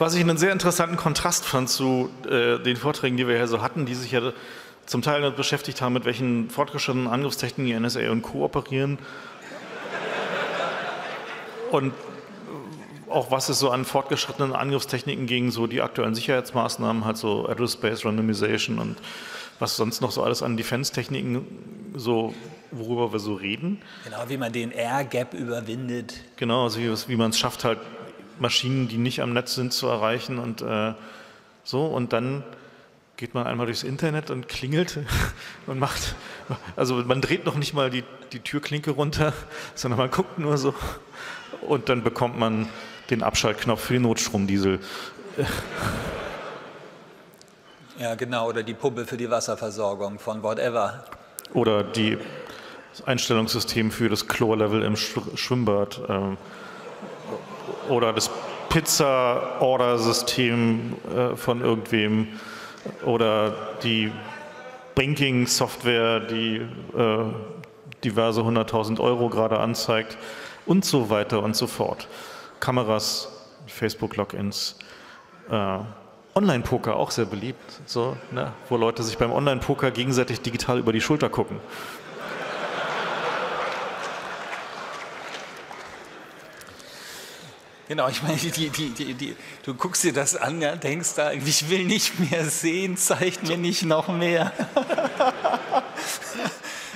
Was ich einen sehr interessanten Kontrast fand zu den Vorträgen, die wir hier so hatten, die sich ja zum Teil damit beschäftigt haben, mit welchen fortgeschrittenen Angriffstechniken die NSA und Co. operieren und auch was es so an fortgeschrittenen Angriffstechniken gegen so die aktuellen Sicherheitsmaßnahmen, halt so Address Space Randomization und was sonst noch so alles an Defense-Techniken, so, worüber wir so reden. Genau, wie man den Air-Gap überwindet. Genau, also wie man es schafft, halt Maschinen, die nicht am Netz sind, zu erreichen und so. Und dann geht man einmal durchs Internet und klingelt und macht, also man dreht noch nicht mal die Türklinke runter, sondern man guckt nur so und dann bekommt man den Abschaltknopf für den Notstromdiesel. Ja, genau, oder die Pumpe für die Wasserversorgung von whatever. Oder das Einstellungssystem für das Chlorlevel im Schwimmbad. Oder das Pizza-Order-System von irgendwem. Oder die Banking-Software, die diverse 100.000 € gerade anzeigt. Und so weiter und so fort. Kameras, Facebook-Logins. Online-Poker, auch sehr beliebt. So, ne? Wo Leute sich beim Online-Poker gegenseitig digital über die Schulter gucken. Genau, ich meine, du guckst dir das an, ja, denkst da, ich will nicht mehr sehen, zeigt mir nicht noch mehr.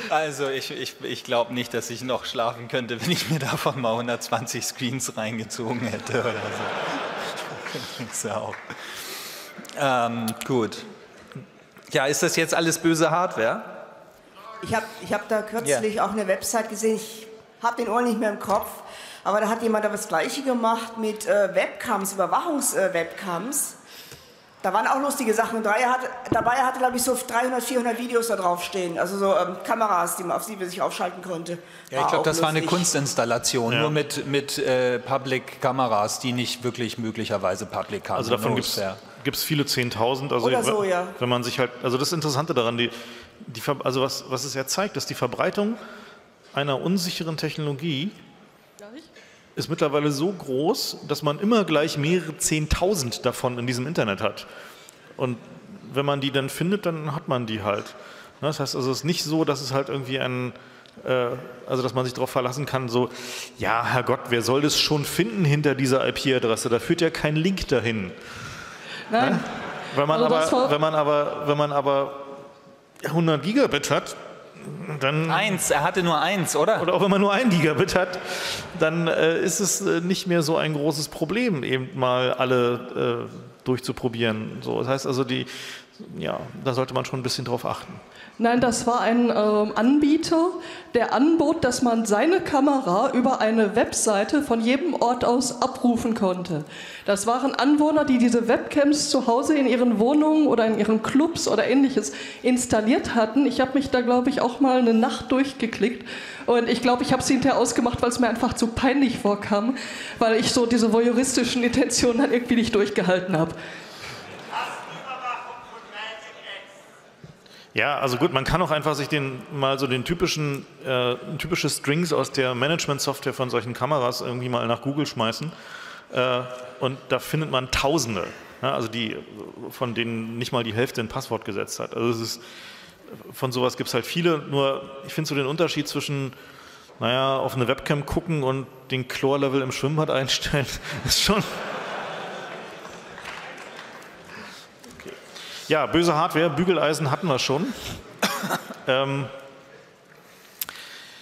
Also ich glaube nicht, dass ich noch schlafen könnte, wenn ich mir davon mal 120 Screens reingezogen hätte oder so. Auch. Gut. Ja, ist das jetzt alles böse Hardware? Ich hab da kürzlich auch eine Website gesehen, ich habe den Ohr nicht mehr im Kopf. Aber da hat jemand da das Gleiche gemacht mit Webcams, Überwachungs-Webcams. Da waren auch lustige Sachen dabei. Er hatte, glaube ich, so 300, 400 Videos da drauf stehen. Also so Kameras, die man auf sie sich aufschalten konnte. Ja, ich glaube, das war eine Kunstinstallation, nur mit Public-Kameras, die nicht wirklich möglicherweise public haben. Also davon gibt es viele 10.000. Also oder so, ja. Wenn man sich halt, also das Interessante daran, also was es ja zeigt, dass die Verbreitung einer unsicheren Technologie ist mittlerweile so groß, dass man immer gleich mehrere 10.000 davon in diesem Internet hat. Und wenn man die dann findet, dann hat man die halt. Das heißt also, es ist nicht so, dass es halt irgendwie ein, also dass man sich darauf verlassen kann, so, ja, Herrgott, wer soll das schon finden hinter dieser IP-Adresse? Da führt ja kein Link dahin. Nein. Ne? Wenn man aber 100 Gigabit hat, dann... Eins, er hatte nur eins, oder? Oder auch wenn man nur 1 Gigabit hat, dann ist es nicht mehr so ein großes Problem, eben mal alle durchzuprobieren. So, das heißt also, die, ja, da sollte man schon ein bisschen drauf achten. Nein, das war ein Anbieter, der anbot, dass man seine Kamera über eine Webseite von jedem Ort aus abrufen konnte. Das waren Anwohner, die diese Webcams zu Hause in ihren Wohnungen oder in ihren Clubs oder Ähnliches installiert hatten. Ich habe mich da, glaube ich, auch mal eine Nacht durchgeklickt. Und ich glaube, ich habe sie hinterher ausgemacht, weil es mir einfach zu peinlich vorkam, weil ich so diese voyeuristischen Intentionen dann irgendwie nicht durchgehalten habe. Ja, also gut, man kann auch einfach sich den, mal so den typischen typische Strings aus der Management-Software von solchen Kameras irgendwie mal nach Google schmeißen und da findet man Tausende, ja, also die, von denen nicht mal die Hälfte ein Passwort gesetzt hat. Also es ist, von sowas gibt es halt viele, nur ich finde so den Unterschied zwischen, naja, auf eine Webcam gucken und den Chlorlevel im Schwimmbad einstellen, ist schon... Ja, böse Hardware, Bügeleisen hatten wir schon.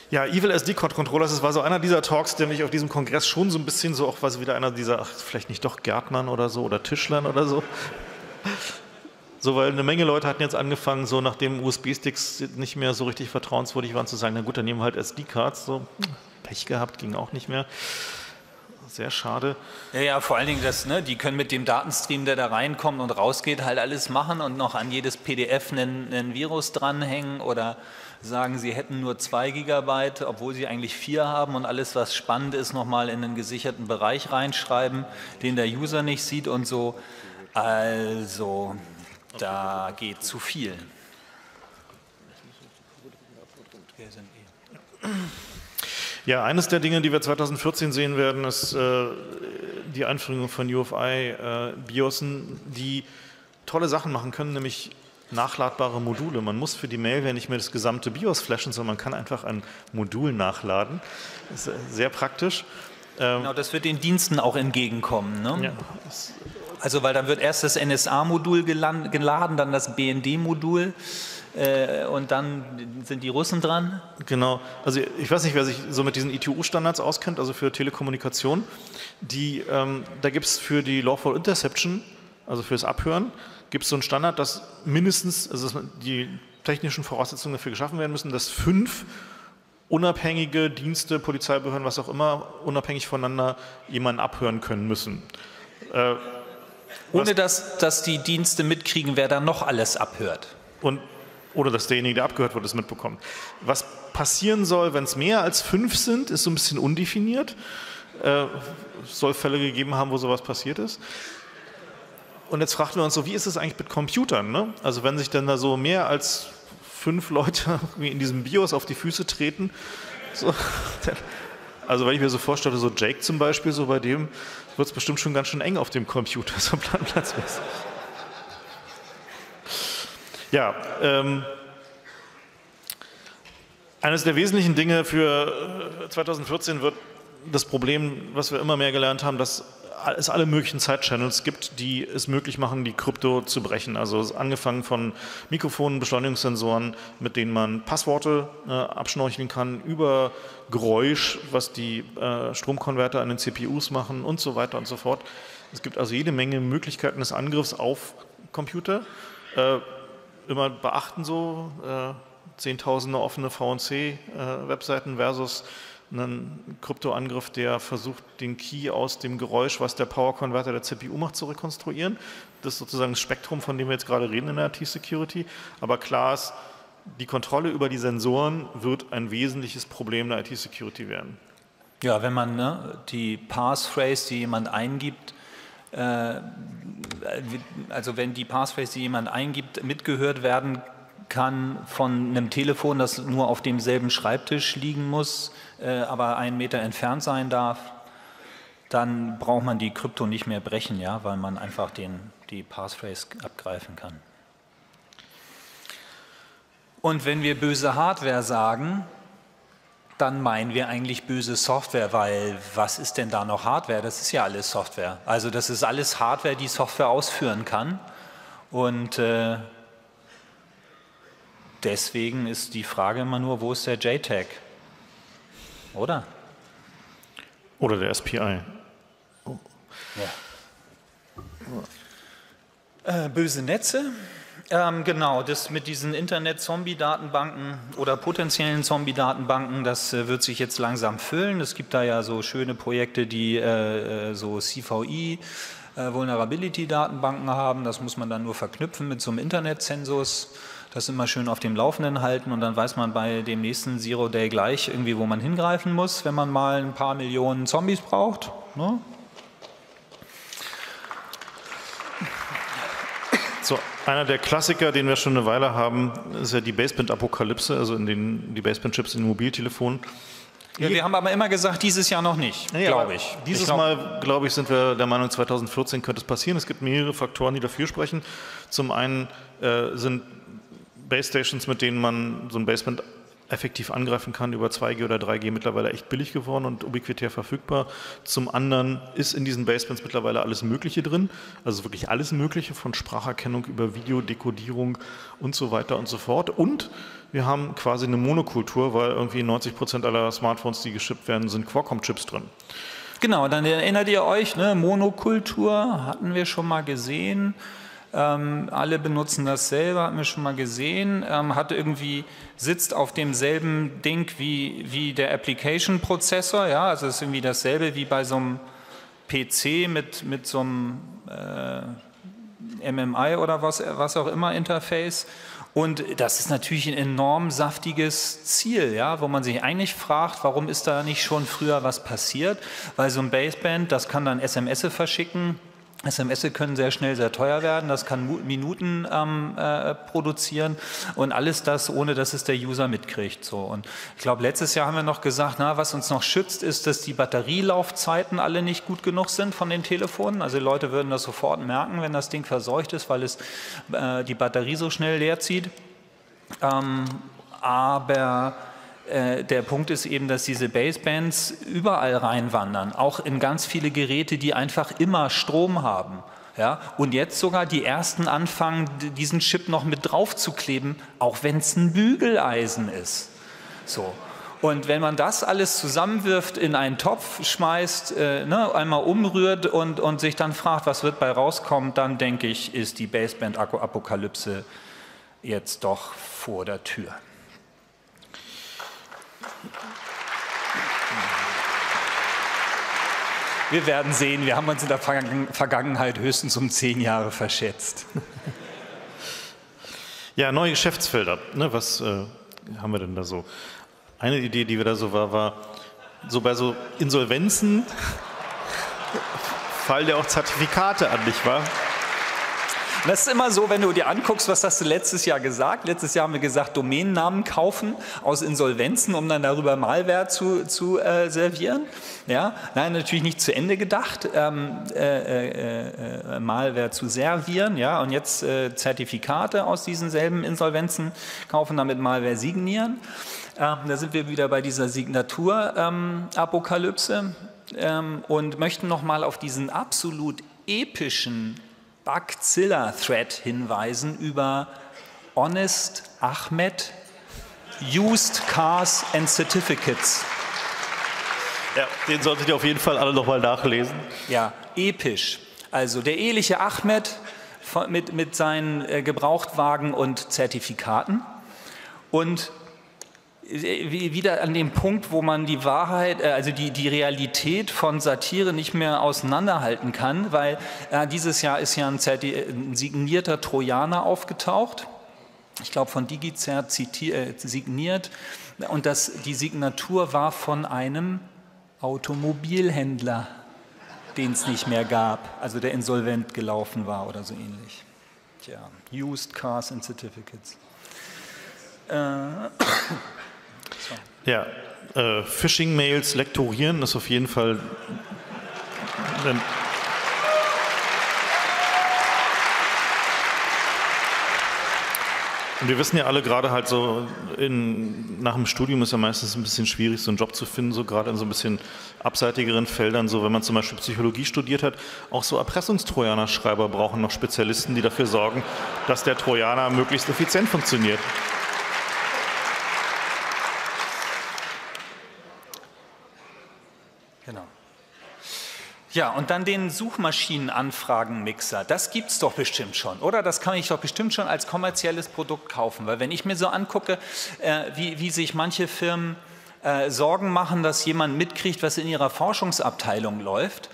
Ja, Evil SD-Card-Controllers, das war so einer dieser Talks, der mich auf diesem Kongress schon so ein bisschen so, auch was wieder einer dieser, ach, vielleicht nicht doch Gärtnern oder so oder Tischlern oder so. So, weil eine Menge Leute hatten jetzt angefangen, so nachdem USB-Sticks nicht mehr so richtig vertrauenswürdig waren, zu sagen, na gut, dann nehmen wir halt SD-Cards, so Pech gehabt, ging auch nicht mehr. Sehr schade. Ja, ja, vor allen Dingen, dass, ne, die können mit dem Datenstream, der da reinkommt und rausgeht, halt alles machen und noch an jedes PDF einen Virus dranhängen oder sagen, sie hätten nur 2 Gigabyte, obwohl sie eigentlich 4 haben und alles, was spannend ist, nochmal in einen gesicherten Bereich reinschreiben, den der User nicht sieht und so. Also, da geht zu viel. Ja, eines der Dinge, die wir 2014 sehen werden, ist die Einführung von UEFI-BIOSen, die tolle Sachen machen können, nämlich nachladbare Module. Man muss für die Malware nicht mehr das gesamte BIOS flashen, sondern man kann einfach ein Modul nachladen. Das ist sehr praktisch. Genau, das wird den Diensten auch entgegenkommen, ne? Ja. Also, weil dann wird erst das NSA-Modul geladen, dann das BND-Modul. Und dann sind die Russen dran? Genau. Also ich weiß nicht, wer sich so mit diesen ITU-Standards auskennt, also für Telekommunikation. Die, da gibt es für die Lawful Interception, also für das Abhören, gibt es so einen Standard, dass mindestens, also die technischen Voraussetzungen dafür geschaffen werden müssen, dass 5 unabhängige Dienste, Polizeibehörden, was auch immer, unabhängig voneinander jemanden abhören können müssen. Ohne dass die Dienste mitkriegen, wer da noch alles abhört. Und oder dass derjenige, der abgehört wird, es mitbekommt. Was passieren soll, wenn es mehr als 5 sind, ist so ein bisschen undefiniert. Es soll Fälle gegeben haben, wo sowas passiert ist. Und jetzt fragten wir uns so, wie ist es eigentlich mit Computern, ne? Also wenn sich dann da so mehr als 5 Leute in diesem BIOS auf die Füße treten. So, also wenn ich mir so vorstelle, so Jake zum Beispiel, so bei dem wird es bestimmt schon ganz schön eng auf dem Computer, so platzmäßig. Ja, eines der wesentlichen Dinge für 2014 wird das Problem, was wir immer mehr gelernt haben, dass es alle möglichen Side-Channels gibt, die es möglich machen, die Krypto zu brechen. Also angefangen von Mikrofonen, Beschleunigungssensoren, mit denen man Passworte abschnorcheln kann, über Geräusch, was die Stromkonverter an den CPUs machen und so weiter und so fort. Es gibt also jede Menge Möglichkeiten des Angriffs auf Computer. Immer beachten so, Zehntausende offene VNC-Webseiten versus einen Kryptoangriff, der versucht, den Key aus dem Geräusch, was der Power-Converter der CPU macht, zu rekonstruieren. Das ist sozusagen das Spektrum, von dem wir jetzt gerade reden in der IT-Security. Aber klar ist, die Kontrolle über die Sensoren wird ein wesentliches Problem der IT-Security werden. Ja, wenn man, ne, die Passphrase, die jemand eingibt, also wenn die Passphrase, die jemand eingibt, mitgehört werden kann von einem Telefon, das nur auf demselben Schreibtisch liegen muss, aber 1 Meter entfernt sein darf, dann braucht man die Krypto nicht mehr brechen, ja, weil man einfach die Passphrase abgreifen kann. Und wenn wir böse Hardware sagen, dann meinen wir eigentlich böse Software, weil was ist denn da noch Hardware? Das ist ja alles Software. Also das ist alles Hardware, die Software ausführen kann. Und deswegen ist die Frage immer nur, wo ist der JTAG? Oder? Oder der SPI. Oh. Ja. Böse Netze. Genau, das mit diesen Internet-Zombie-Datenbanken oder potenziellen Zombie-Datenbanken, das wird sich jetzt langsam füllen. Es gibt da ja so schöne Projekte, die so CVI-Vulnerability-Datenbanken haben. Das muss man dann nur verknüpfen mit so einem Internet-Zensus. Das immer schön auf dem Laufenden halten und dann weiß man bei dem nächsten Zero Day gleich irgendwie, wo man hingreifen muss, wenn man mal ein paar Millionen Zombies braucht. Ne? So, einer der Klassiker, den wir schon eine Weile haben, ist ja die Baseband-Apokalypse, also die Baseband-Chips in den Mobiltelefonen. Ja, wir haben aber immer gesagt, dieses Jahr noch nicht, ja, glaube ich. Mal, glaube ich, sind wir der Meinung, 2014 könnte es passieren. Es gibt mehrere Faktoren, die dafür sprechen. Zum einen sind Basestations, mit denen man so ein Baseband effektiv angreifen kann, über 2G oder 3G mittlerweile echt billig geworden und ubiquitär verfügbar. Zum anderen ist in diesen Basebands mittlerweile alles Mögliche drin, also wirklich alles Mögliche, von Spracherkennung über Videodekodierung und so weiter und so fort. Und wir haben quasi eine Monokultur, weil irgendwie 90% aller Smartphones, die geschippt werden, sind Qualcomm-Chips drin. Genau, dann erinnert ihr euch, ne? Monokultur hatten wir schon mal gesehen. Alle benutzen dasselbe, hatten wir schon mal gesehen, hat irgendwie, sitzt auf demselben Ding wie der Application-Prozessor, ja, also es ist irgendwie dasselbe wie bei so einem PC mit so einem MMI oder was auch immer Interface. Und das ist natürlich ein enorm saftiges Ziel, ja, wo man sich eigentlich fragt, warum ist da nicht schon früher was passiert, weil so ein Baseband, das kann dann SMS verschicken. SMS können sehr schnell sehr teuer werden, das kann Minuten produzieren und alles das, ohne dass es der User mitkriegt. So. Und ich glaube, letztes Jahr haben wir noch gesagt, na, was uns noch schützt, ist, dass die Batterielaufzeiten alle nicht gut genug sind von den Telefonen. Also Leute würden das sofort merken, wenn das Ding verseucht ist, weil es die Batterie so schnell leer zieht. Aber der Punkt ist eben, dass diese Basebands überall reinwandern, auch in ganz viele Geräte, die einfach immer Strom haben. Ja? Und jetzt sogar die ersten anfangen, diesen Chip noch mit drauf zu kleben, auch wenn es ein Bügeleisen ist. So. Und wenn man das alles zusammenwirft, in einen Topf schmeißt, ne, einmal umrührt und sich dann fragt, was wird bei rauskommen, dann denke ich, ist die Baseband-Apokalypse jetzt doch vor der Tür. Wir werden sehen, wir haben uns in der Vergangenheit höchstens um 10 Jahre verschätzt. Ja, neue Geschäftsfelder. Ne, was haben wir denn da so? Eine Idee, die wir da so war so bei so Insolvenzen, fallen ja auch Zertifikate an, nicht wahr? Das ist immer so, wenn du dir anguckst, was hast du letztes Jahr gesagt? Letztes Jahr haben wir gesagt, Domainnamen kaufen aus Insolvenzen, um dann darüber Malware zu servieren. Ja? Nein, natürlich nicht zu Ende gedacht, Malware zu servieren. Ja? Und jetzt Zertifikate aus diesen selben Insolvenzen kaufen, damit Malware signieren. Da sind wir wieder bei dieser Signatur-Apokalypse und möchten nochmal auf diesen absolut epischen Bugzilla-Thread hinweisen über Honest Ahmed, Used Cars and Certificates. Ja, den solltet ihr auf jeden Fall alle nochmal nachlesen. Ja, episch. Also der eheliche Ahmed mit seinen Gebrauchtwagen und Zertifikaten und wieder an dem Punkt, wo man die Wahrheit, also die Realität von Satire nicht mehr auseinanderhalten kann, weil dieses Jahr ist ja ein signierter Trojaner aufgetaucht, ich glaube von DigiCert signiert, und die Signatur war von einem Automobilhändler, den es nicht mehr gab, also der insolvent gelaufen war oder so ähnlich. Tja, Used Cars and Certificates. Ja, Phishing-Mails lektorieren ist auf jeden Fall drin. Und wir wissen ja alle gerade halt so, nach dem Studium ist ja meistens ein bisschen schwierig, so einen Job zu finden, so gerade in so ein bisschen abseitigeren Feldern, so wenn man zum Beispiel Psychologie studiert hat, auch so Erpressungstrojaner-Schreiber brauchen noch Spezialisten, die dafür sorgen, dass der Trojaner möglichst effizient funktioniert. Genau. Ja, und dann den Suchmaschinenanfragen-Mixer. Das gibt es doch bestimmt schon, oder? Das kann ich doch bestimmt schon als kommerzielles Produkt kaufen. Weil wenn ich mir so angucke, wie sich manche Firmen Sorgen machen, dass jemand mitkriegt, was in ihrer Forschungsabteilung läuft,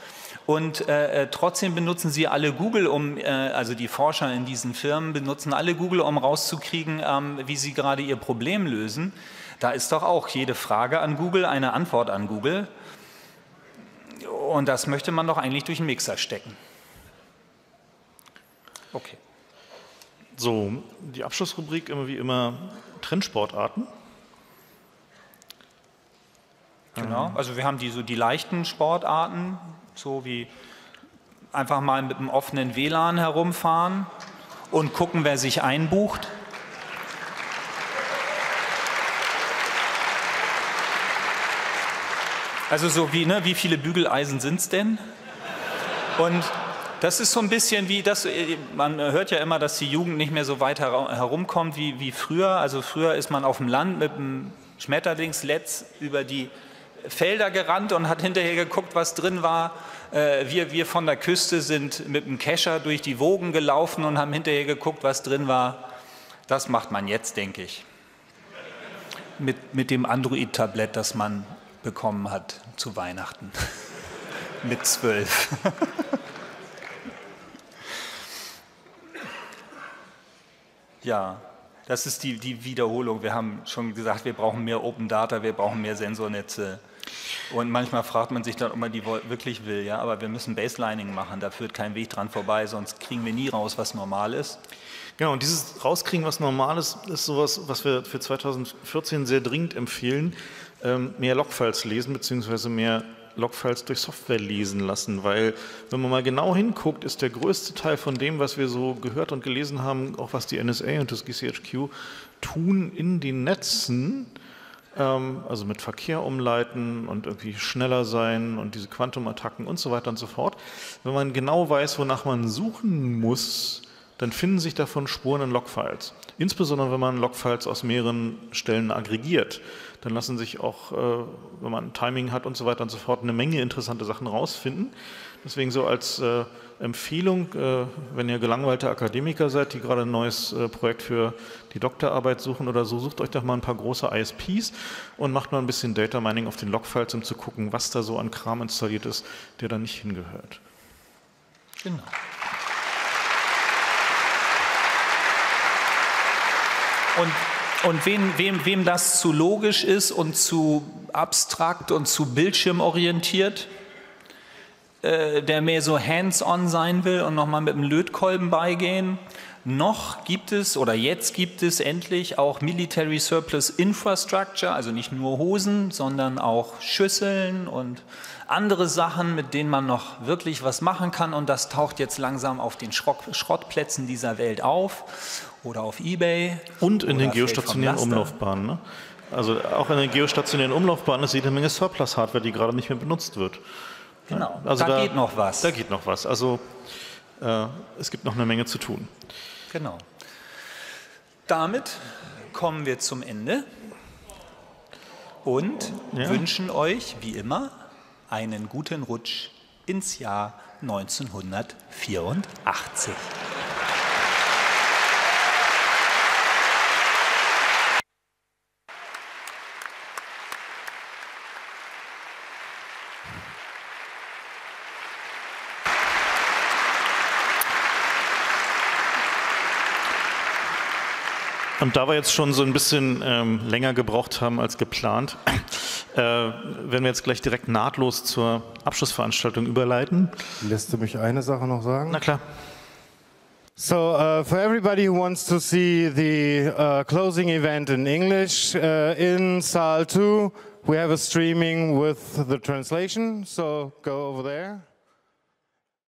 und trotzdem benutzen sie alle Google, um, also die Forscher in diesen Firmen benutzen alle Google, um rauszukriegen, wie sie gerade ihr Problem lösen. Da ist doch auch jede Frage an Google eine Antwort an Google. Und das möchte man doch eigentlich durch den Mixer stecken. Okay. So, die Abschlussrubrik immer wie immer Trendsportarten. Genau, also wir haben die leichten Sportarten, so wie einfach mal mit einem offenen WLAN herumfahren und gucken, wer sich einbucht. Also so wie, ne, wie viele Bügeleisen sind es denn? Und das ist so ein bisschen wie, man hört ja immer, dass die Jugend nicht mehr so weit herumkommt wie früher. Also früher ist man auf dem Land mit dem Schmetterlingsnetz über die Felder gerannt und hat hinterher geguckt, was drin war. Wir von der Küste sind mit dem Kescher durch die Wogen gelaufen und haben hinterher geguckt, was drin war. Das macht man jetzt, denke ich. Mit dem Android-Tablett, das man bekommen hat zu Weihnachten mit 12. Ja, das ist die Wiederholung. Wir haben schon gesagt, wir brauchen mehr Open Data, wir brauchen mehr Sensornetze. Und manchmal fragt man sich dann, ob man die wirklich will. Ja? Aber wir müssen Baselining machen, da führt kein Weg dran vorbei, sonst kriegen wir nie raus, was normal ist. Genau, und dieses Rauskriegen, was normal ist, ist sowas, was wir für 2014 sehr dringend empfehlen. Mehr Logfiles lesen bzw. mehr Logfiles durch Software lesen lassen, weil wenn man mal genau hinguckt, ist der größte Teil von dem, was wir so gehört und gelesen haben, auch was die NSA und das GCHQ tun in den Netzen, also mit Verkehr umleiten und irgendwie schneller sein und diese Quantumattacken und so weiter und so fort. Wenn man genau weiß, wonach man suchen muss, dann finden sich davon Spuren in Logfiles. Insbesondere wenn man Logfiles aus mehreren Stellen aggregiert, dann lassen sich auch, wenn man Timing hat und so weiter und so fort, eine Menge interessante Sachen rausfinden. Deswegen so als Empfehlung, wenn ihr gelangweilte Akademiker seid, die gerade ein neues Projekt für die Doktorarbeit suchen oder so, sucht euch doch mal ein paar große ISPs und macht mal ein bisschen Data Mining auf den Logfiles, um zu gucken, was da so an Kram installiert ist, der da nicht hingehört. Genau. Und wem das zu logisch ist und zu abstrakt und zu bildschirmorientiert, der mehr so hands-on sein will und nochmal mit dem Lötkolben beigehen, noch gibt es oder jetzt gibt es endlich auch Military Surplus Infrastructure, also nicht nur Hosen, sondern auch Schüsseln und andere Sachen, mit denen man noch wirklich was machen kann, und das taucht jetzt langsam auf den Schrottplätzen dieser Welt auf. Oder auf eBay. Und in den geostationären Umlaufbahnen. Ne? Also auch in den geostationären Umlaufbahnen ist jede Menge Surplus-Hardware, die gerade nicht mehr benutzt wird. Genau, also da geht noch was. Da geht noch was. Also es gibt noch eine Menge zu tun. Genau. Damit kommen wir zum Ende und wünschen euch, wie immer, einen guten Rutsch ins Jahr 1984. Und da wir jetzt schon so ein bisschen länger gebraucht haben als geplant, werden wir jetzt gleich direkt nahtlos zur Abschlussveranstaltung überleiten. Lässt du mich eine Sache noch sagen? Na klar. So, for everybody who wants to see the closing event in English, in Saal 2, we have a streaming with the translation, so go over there.